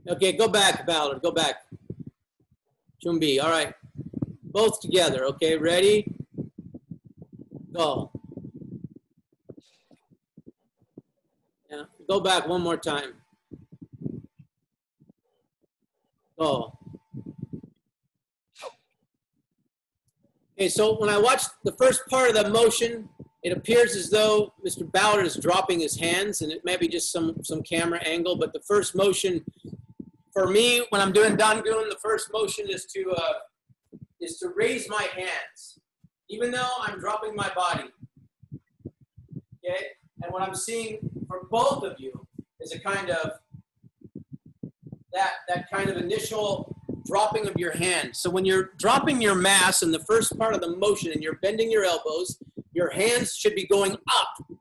Okay, go back, Ballard, go back. Chun-Ji, all right. Both together, okay? Ready? Go. Yeah. Go back one more time. Go. Okay, so when I watched the first part of the motion, it appears as though Mr. Ballard is dropping his hands, and it may be just some camera angle, but the first motion for me, when I'm doing Dan-Gun, the first motion is to raise my hands, even though I'm dropping my body. Okay? And what I'm seeing for both of you is a kind of that kind of initial dropping of your hand. So when you're dropping your mass in the first part of the motion and you're bending your elbows, your hands should be going up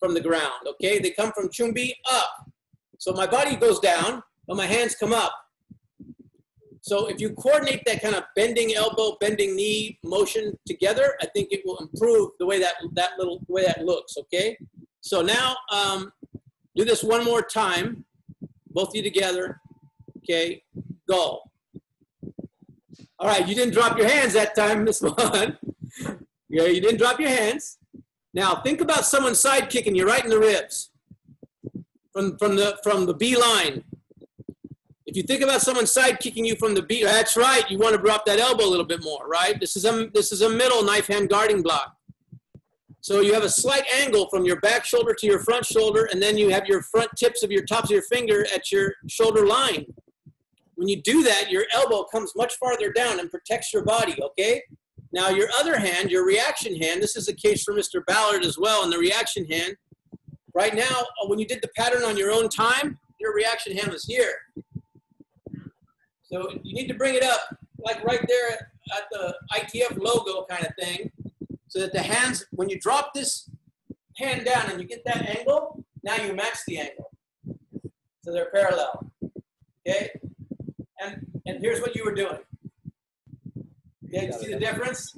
from the ground, okay? They come from Chun-Bi up. So my body goes down, but my hands come up. So if you coordinate that kind of bending elbow, bending knee motion together, I think it will improve the way that looks, okay? So now do this one more time, both of you together, okay? Go. All right, you didn't drop your hands that time, Ms. Mohan. Yeah, you didn't drop your hands. Now think about someone sidekicking you right in the ribs from the B line. If you think about someone sidekicking you from the B, that's right, you want to drop that elbow a little bit more, right? This is a middle knife hand guarding block. So you have a slight angle from your back shoulder to your front shoulder, and then you have your front tips of your tops of your finger at your shoulder line. When you do that, your elbow comes much farther down and protects your body, okay? Now your other hand, your reaction hand, this is the case for Mr. Ballard as well, and the reaction hand. Right now, when you did the pattern on your own time, your reaction hand was here. So you need to bring it up, like right there at the ITF logo kind of thing, so that the hands, when you drop this hand down and you get that angle, now you match the angle. So they're parallel, okay? And here's what you were doing. Okay, you see the difference?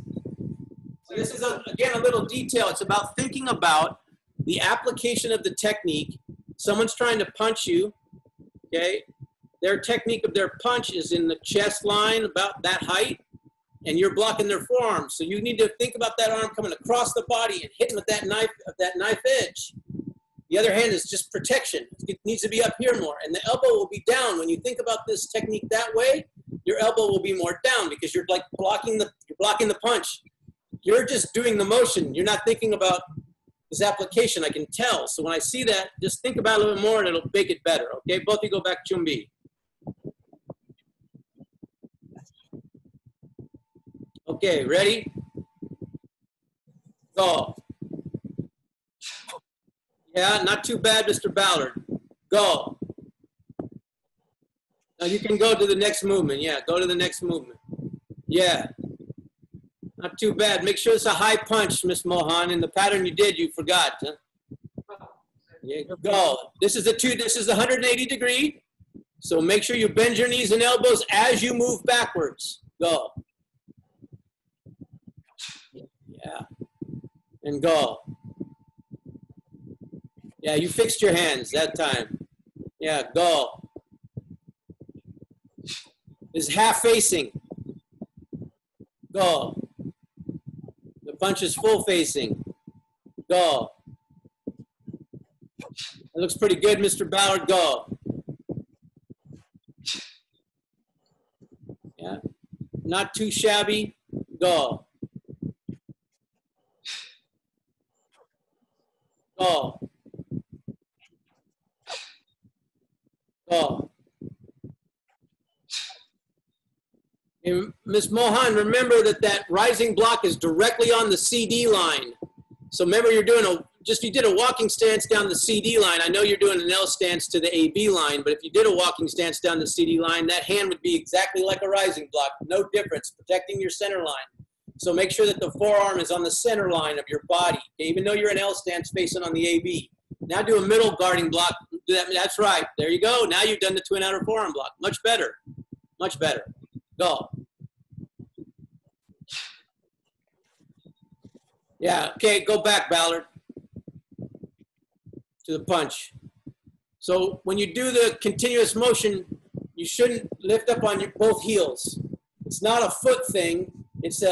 So this is, again, a little detail. It's about thinking about the application of the technique. Someone's trying to punch you, okay? Their technique of their punch is in the chest line, about that height, and you're blocking their forearm. So you need to think about that arm coming across the body and hitting with that knife edge. The other hand is just protection. It needs to be up here more, and the elbow will be down. When you think about this technique that way, your elbow will be more down because you're like blocking the punch. You're just doing the motion. You're not thinking about this application, I can tell. So when I see that, just think about it a little more and it'll make it better, okay? Both of you go back to Chun-Bi. Okay, ready? Go. Yeah, not too bad, Mr. Ballard. Go. Now you can go to the next movement. Yeah, go to the next movement. Yeah. Not too bad. Make sure it's a high punch, Ms. Mohan. In the pattern you did, you forgot. Huh? Yeah, go. This is the 180 degree. So make sure you bend your knees and elbows as you move backwards. Go. Yeah. And go. Yeah, you fixed your hands that time. Yeah, go. Is half facing. Go. The punch is full facing. Go. It looks pretty good, Mr. Ballard. Go. Yeah. Not too shabby. Go. Go. Go. And Ms. Mohan, remember that rising block is directly on the CD line. So remember, you're doing you did a walking stance down the CD line. I know you're doing an L stance to the AB line, but if you did a walking stance down the CD line, that hand would be exactly like a rising block. No difference, protecting your center line. So make sure that the forearm is on the center line of your body, even though you're an L stance facing on the AB. Now do a middle guarding block. Do that. That's right. There you go. Now you've done the twin outer forearm block. Much better. Much better. Go. Yeah. Okay. Go back, Ballard, to the punch. So when you do the continuous motion, you shouldn't lift up on both heels. It's not a foot thing. It's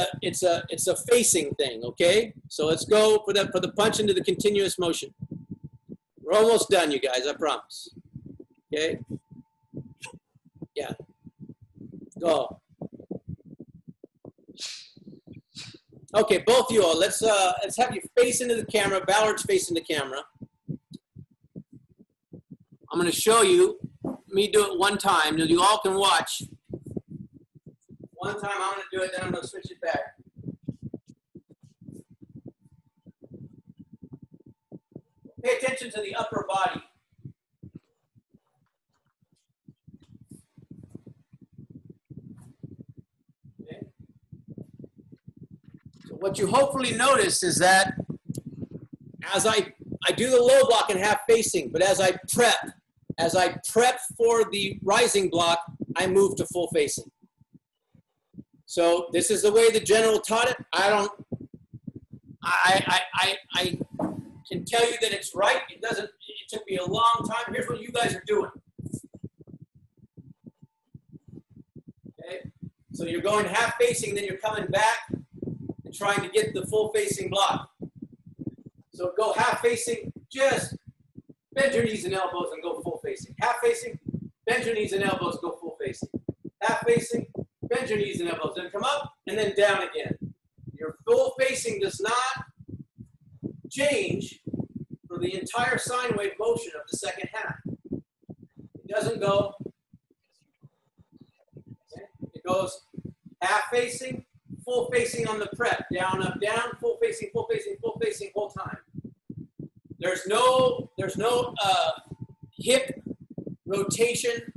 a facing thing. Okay. So let's go for the punch into the continuous motion. We're almost done, you guys, I promise. Okay? Yeah. Go. Okay, both you all, let's have you face into the camera. Ballard's facing the camera. I'm gonna show you me do it one time, you all can watch. One time I'm gonna do it, then I'm gonna switch it back. Pay attention to the upper body. Okay. So what you hopefully notice is that as I do the low block and half facing, but as I prep for the rising block, I move to full facing. So this is the way the general taught it. I can tell you that it's right. It doesn't, it took me a long time. Here's what you guys are doing. Okay, so you're going half facing, then you're coming back and trying to get the full facing block. So go half facing, just bend your knees and elbows and go full facing. Half facing, bend your knees and elbows, go full facing. Half facing, bend your knees and elbows, then come up and then down again. Your full facing does not change for the entire sine wave motion of the second half. It doesn't go, okay? It goes half facing, full facing on the prep, down, up, down, full facing, full facing, full facing, whole time. There's no hip rotation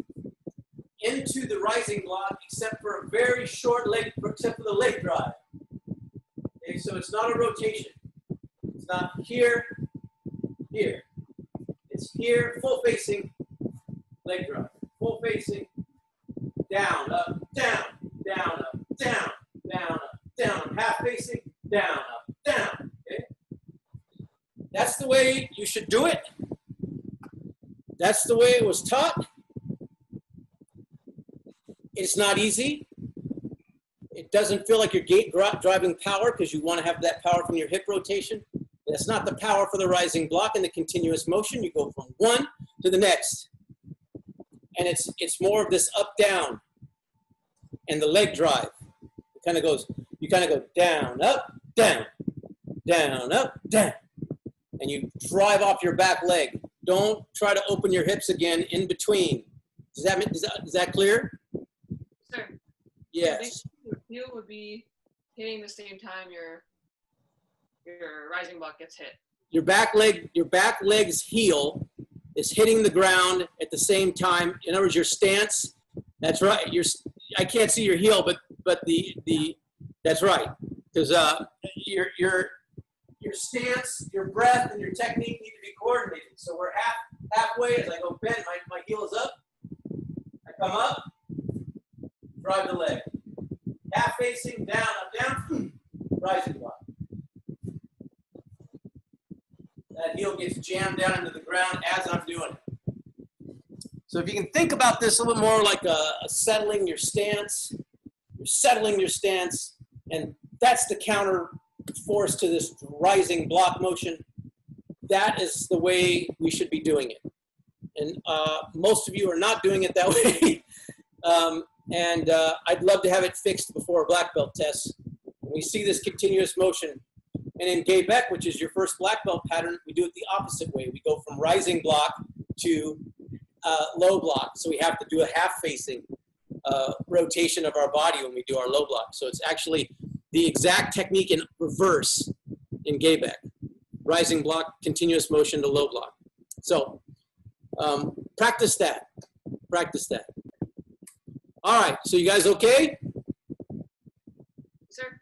into the rising block except for a very short leg, except for the leg drive. Okay, so it's not a rotation. It's not here, here. It's here, full facing, leg drive, full facing, down, up, down, down, up, down. Down, up, down, half facing, down, up, down. Okay? That's the way you should do it. That's the way it was taught. It's not easy. It doesn't feel like you're gate driving power because you want to have that power from your hip rotation. That's not the power for the rising block and the continuous motion. You go from one to the next. And it's more of this up, down, and the leg drive. Kind of goes, you kind of go down, up, down, down, up, down, and you drive off your back leg. Don't try to open your hips again in between. Is that clear? Sir. Yes. The appeal would be hitting the same time your rising block gets hit. Your back leg's heel is hitting the ground at the same time. In other words, your stance. That's right. I can't see your heel, but the that's right, because your stance, your breath, and your technique need to be coordinated. So we're halfway. As I go bend, my heel is up. I come up, drive the leg, half facing, down, up, down, rising block. That heel gets jammed down into the ground as I'm doing it. So if you can think about this a little more like a settling your stance. Settling your stance, and that's the counter force to this rising block motion. That is the way we should be doing it, and most of you are not doing it that way. and I'd love to have it fixed before a black belt test. We see this continuous motion, and in Gae-Baek, which is your first black belt pattern, we do it the opposite way. We go from rising block to low block, so we have to do a half facing rotation of our body when we do our low block. So it's actually the exact technique in reverse in Gae-Baek. Rising block, continuous motion to low block. So practice that. Practice that. All right. So you guys okay? Sir.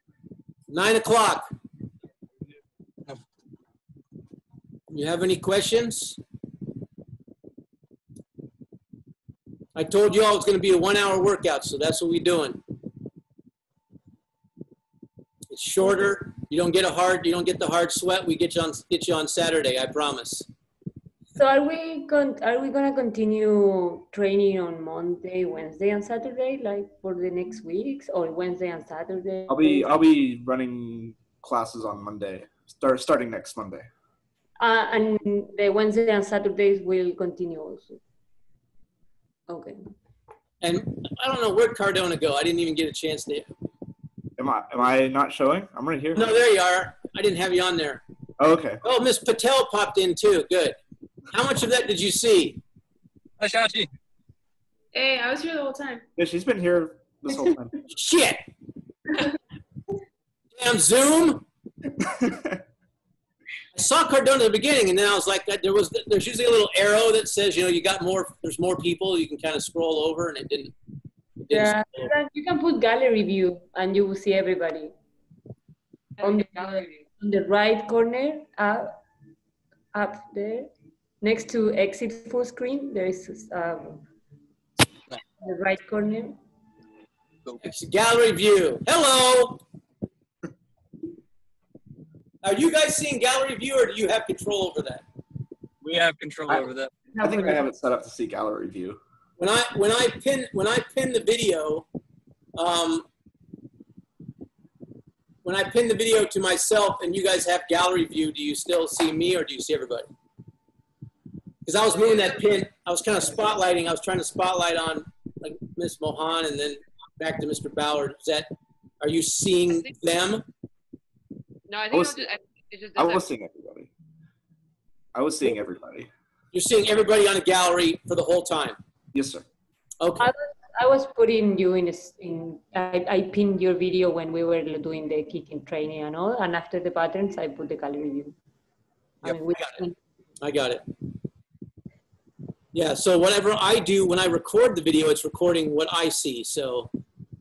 9 o'clock. You have any questions? I told you all it's going to be a 1 hour workout, so that's what we're doing. It's shorter. You don't get the hard sweat. We get you on Saturday, I promise. So are we going to continue training on Monday, Wednesday, and Saturday, like for the next weeks, or Wednesday and Saturday? I'll be running classes on Monday, starting next Monday. And the Wednesday and Saturdays will continue also. Okay. And I don't know, where'd Cardona go? I didn't even get a chance to. Am I not showing? I'm right here. No, there you are. I didn't have you on there. Oh, okay. Oh, Ms. Patel popped in too. Good. How much of that did you see? Hi, Chon-Ji. Hey, I was here the whole time. Yeah, she's been here this whole time. Shit! Damn Zoom! I saw Cardona at the beginning, and then I was like, there's usually a little arrow that says, you know, you got more, there's more people, you can kind of scroll over, and it didn't scroll. You can put gallery view, and you will see everybody. On the gallery. On the right corner, up there, next to exit full screen, there is the right corner. It's a gallery view. Hello! Are you guys seeing gallery view, or do you have control over that? We have control over that. I think I have it set up to see gallery view. When I pin the video, when I pin the video to myself, and you guys have gallery view, do you still see me, or do you see everybody? Because I was moving that pin, I was kind of spotlighting. I was trying to spotlight on like Ms. Mohan, and then back to Mr. Ballard. Is that? Are you seeing them? No, I think I was seeing everybody. I was seeing everybody. You're seeing everybody on a gallery for the whole time? Yes, sir. Okay. I was putting you I pinned your video when we were doing the kicking training and all, and after the patterns, I put the gallery view. Yep, I got it. Yeah, so whatever I do, when I record the video, it's recording what I see. So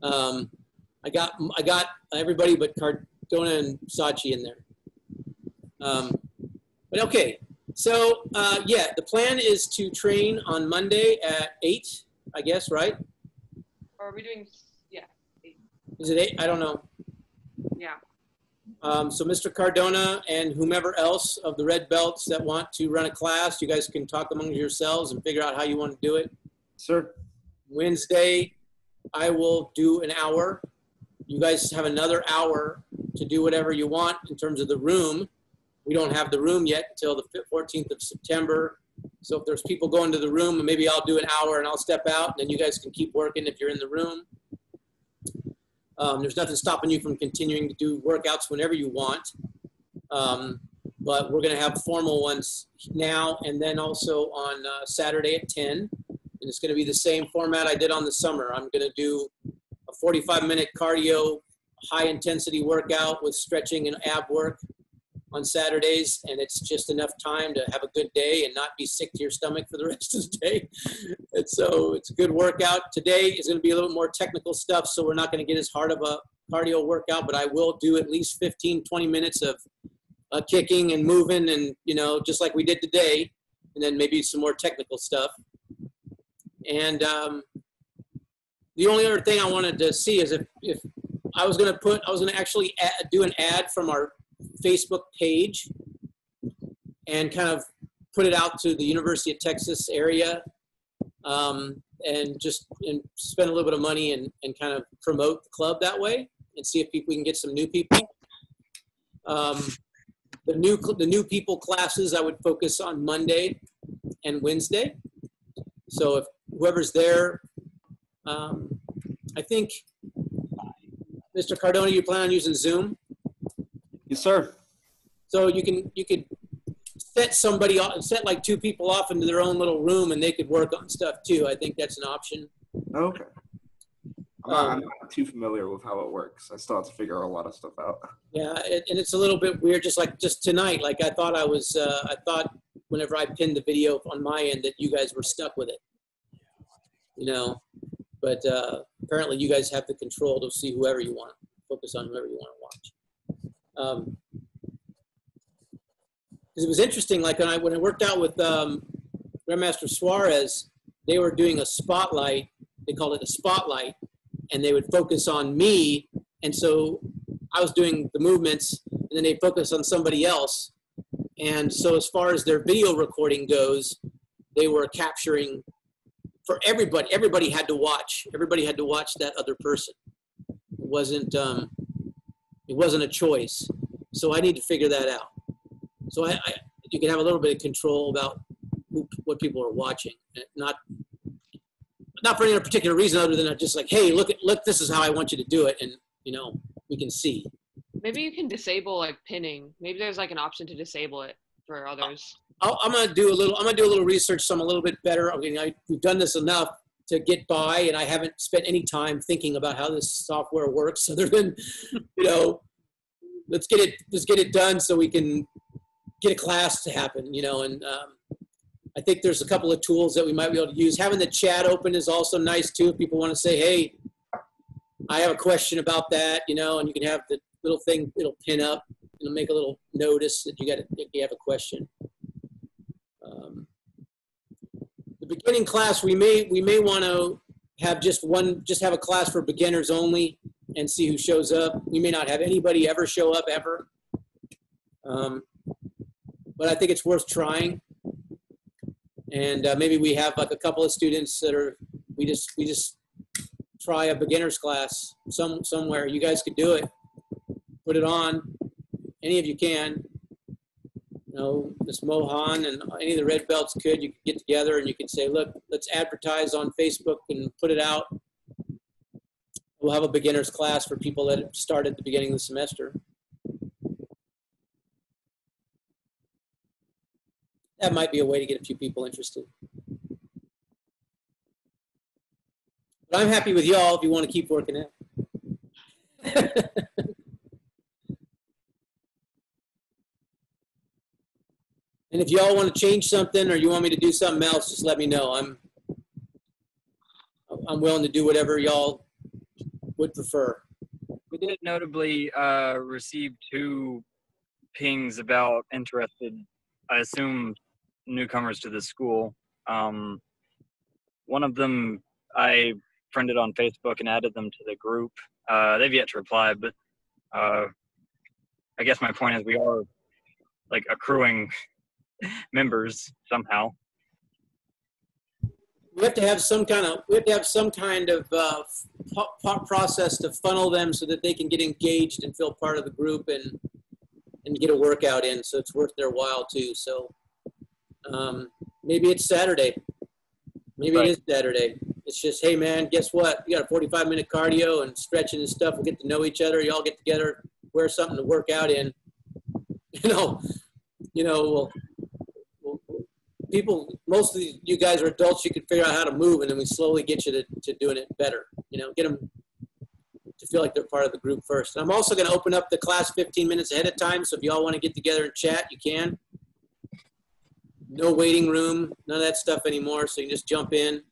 I got everybody but Cardona and Sachi in there. But okay, so yeah, the plan is to train on Monday at 8, I guess, right? Or are we doing, yeah, 8. Is it 8? I don't know. Yeah. So Mr. Cardona and whomever else of the red belts that want to run a class, you guys can talk among yourselves and figure out how you want to do it. Sure. Wednesday, I will do an hour. You guys have another hour to do whatever you want in terms of the room. We don't have the room yet until the 14th of September. So if there's people going to the room, maybe I'll do an hour and I'll step out, and then you guys can keep working if you're in the room. There's nothing stopping you from continuing to do workouts whenever you want. But we're going to have formal ones now, and then also on Saturday at 10. And it's going to be the same format I did on the summer. I'm going to do a 45-minute cardio, high-intensity workout with stretching and ab work on Saturdays. And it's just enough time to have a good day and not be sick to your stomach for the rest of the day. And so it's a good workout. Today is going to be a little more technical stuff, so we're not going to get as hard of a cardio workout, but I will do at least 15, 20 minutes of kicking and moving and, you know, just like we did today, and then maybe some more technical stuff. And the only other thing I wanted to see is if I was going to put, I was going to actually do an ad from our Facebook page and kind of put it out to the University of Texas area, and just spend a little bit of money and kind of promote the club that way and see if we can get some new people. The new people classes I would focus on Monday and Wednesday. So if whoever's there, I think, Mr. Cardona, you plan on using Zoom? Yes, sir. So you could set somebody off, set like 2 people off into their own little room, and they could work on stuff too. I think that's an option. Okay. I'm not too familiar with how it works. I still have to figure a lot of stuff out. Yeah, and it's a little bit weird. Just tonight, like I thought I was. I thought whenever I pinned the video on my end that you guys were stuck with it. You know, but apparently you guys have the control to see whoever you want. Focus on whoever you want to watch. Because it was interesting, like when I worked out with Grandmaster Suarez, they were doing a spotlight. They called it a spotlight, and they would focus on me. And so I was doing the movements, and then they focused on somebody else. And so as far as their video recording goes, they were capturing for everybody. Everybody had to watch. Everybody had to watch that other person. It wasn't. It wasn't a choice. So I need to figure that out. So you can have a little bit of control about what people are watching, not for any particular reason other than just like, hey, look, this is how I want you to do it, and you know, we can see. Maybe you can disable like pinning. Maybe there's like an option to disable it for others. I'm gonna do a little research, so I'm a little bit better. I mean, we've done this enough to get by, and I haven't spent any time thinking about how this software works other than, you know, let's get it done so we can get a class to happen, you know. And I think there's a couple of tools that we might be able to use. Having the chat open is also nice too. If people want to say, hey, I have a question about that, you know, and you can have the little thing, it'll pin up, it'll make a little notice that you got to, if you have a question. The beginning class, we may want to have just have a class for beginners only and see who shows up. We may not have anybody ever show up ever, but I think it's worth trying. And maybe we have like a couple of students that are we just try a beginners class somewhere. You guys could do it, put it on. Any of you can. You know, Ms. Mohan and any of the red belts could, you could get together and you could say, look, let's advertise on Facebook and put it out. We'll have a beginner's class for people that start at the beginning of the semester. That might be a way to get a few people interested. But I'm happy with y'all if you want to keep working it. And if y'all want to change something or you want me to do something else, just let me know. I'm willing to do whatever y'all would prefer. We did notably receive 2 pings about interested, I assume, newcomers to the school. One of them I friended on Facebook and added them to the group. They've yet to reply, but I guess my point is we are like accruing members somehow. We have to have some kind of process to funnel them so that they can get engaged and feel part of the group and get a workout in, so it's worth their while too. So maybe it's Saturday, maybe right. It is Saturday. It's just, hey man, guess what, you got a 45-minute cardio and stretching and stuff, we'll get to know each other, y'all get together, wear something to work out in, you know. People, most of you guys are adults, you can figure out how to move, and then we slowly get you to doing it better. You know, get them to feel like they're part of the group first. And I'm also going to open up the class 15 minutes ahead of time, so if y'all want to get together and chat, you can. No waiting room, none of that stuff anymore, so you just jump in.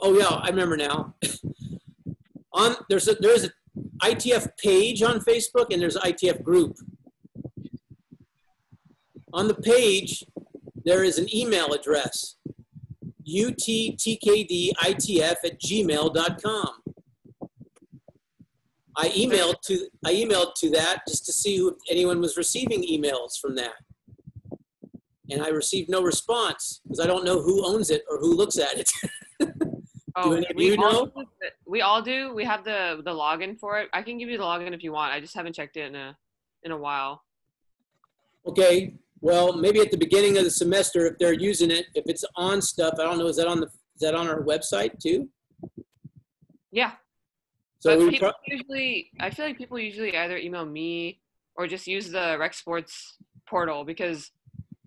Oh, yeah, I remember now. There's an ITF page on Facebook, and there's an ITF group. On the page, there is an email address, uttkditf@gmail.com. I emailed to that just to see if anyone was receiving emails from that. And I received no response because I don't know who owns it or who looks at it. Oh, we all do. We have the login for it. I can give you the login if you want. I just haven't checked it in a while. Okay. Well, maybe at the beginning of the semester, if they're using it, if it's on stuff, I don't know, is that on our website too? Yeah. So we usually, I feel like people usually either email me or just use the Rec Sports portal, because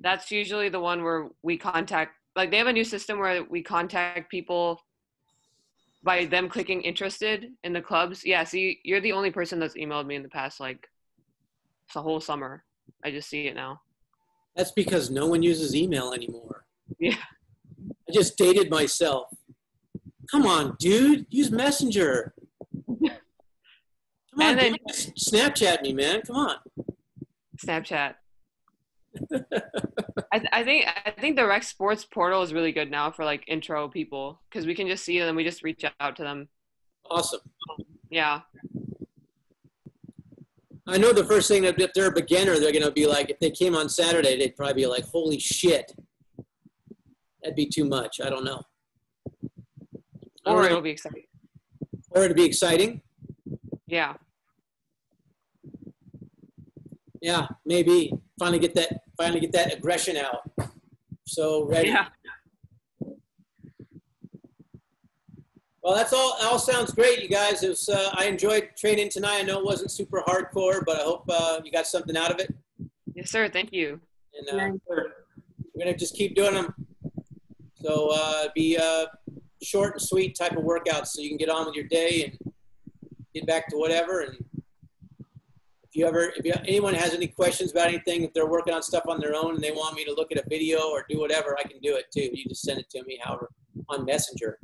that's usually the one where we contact, like they have a new system where we contact people by them clicking interested in the clubs. Yeah, see, you're the only person that's emailed me in the past, like, the whole summer. I just see it now. That's because no one uses email anymore. Yeah. I just dated myself. Come on, dude. Use Messenger. Come on, then, dude. Snapchat me, man. Come on. Snapchat. I think the Rec Sports portal is really good now for like intro people, because we can just see them, we just reach out to them. Awesome. Yeah. I know the first thing that if they're a beginner, they're gonna be like, if they came on Saturday, they'd probably be like, holy shit, that'd be too much. I don't know. Or it'll be exciting. Or it'd be exciting. Yeah. Yeah, maybe. Finally get that aggression out. So ready. Yeah. Well, that's all. It all sounds great, you guys. It was, I enjoyed training tonight. I know it wasn't super hardcore, but I hope you got something out of it. Yes, sir. Thank you. And we're gonna just keep doing them. So be short and sweet type of workouts so you can get on with your day and get back to whatever. And if anyone has any questions about anything, if they're working on stuff on their own and they want me to look at a video or do whatever, I can do it too. You just send it to me, however, on Messenger.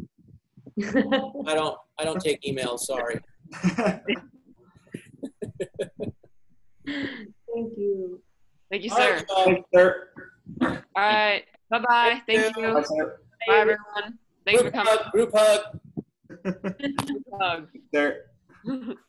I don't take emails, sorry. Thank you. Thank you, sir. All right. All right. Bye-bye. Thank you. Bye, everyone. Thanks for coming. Group hug. Group hug. There.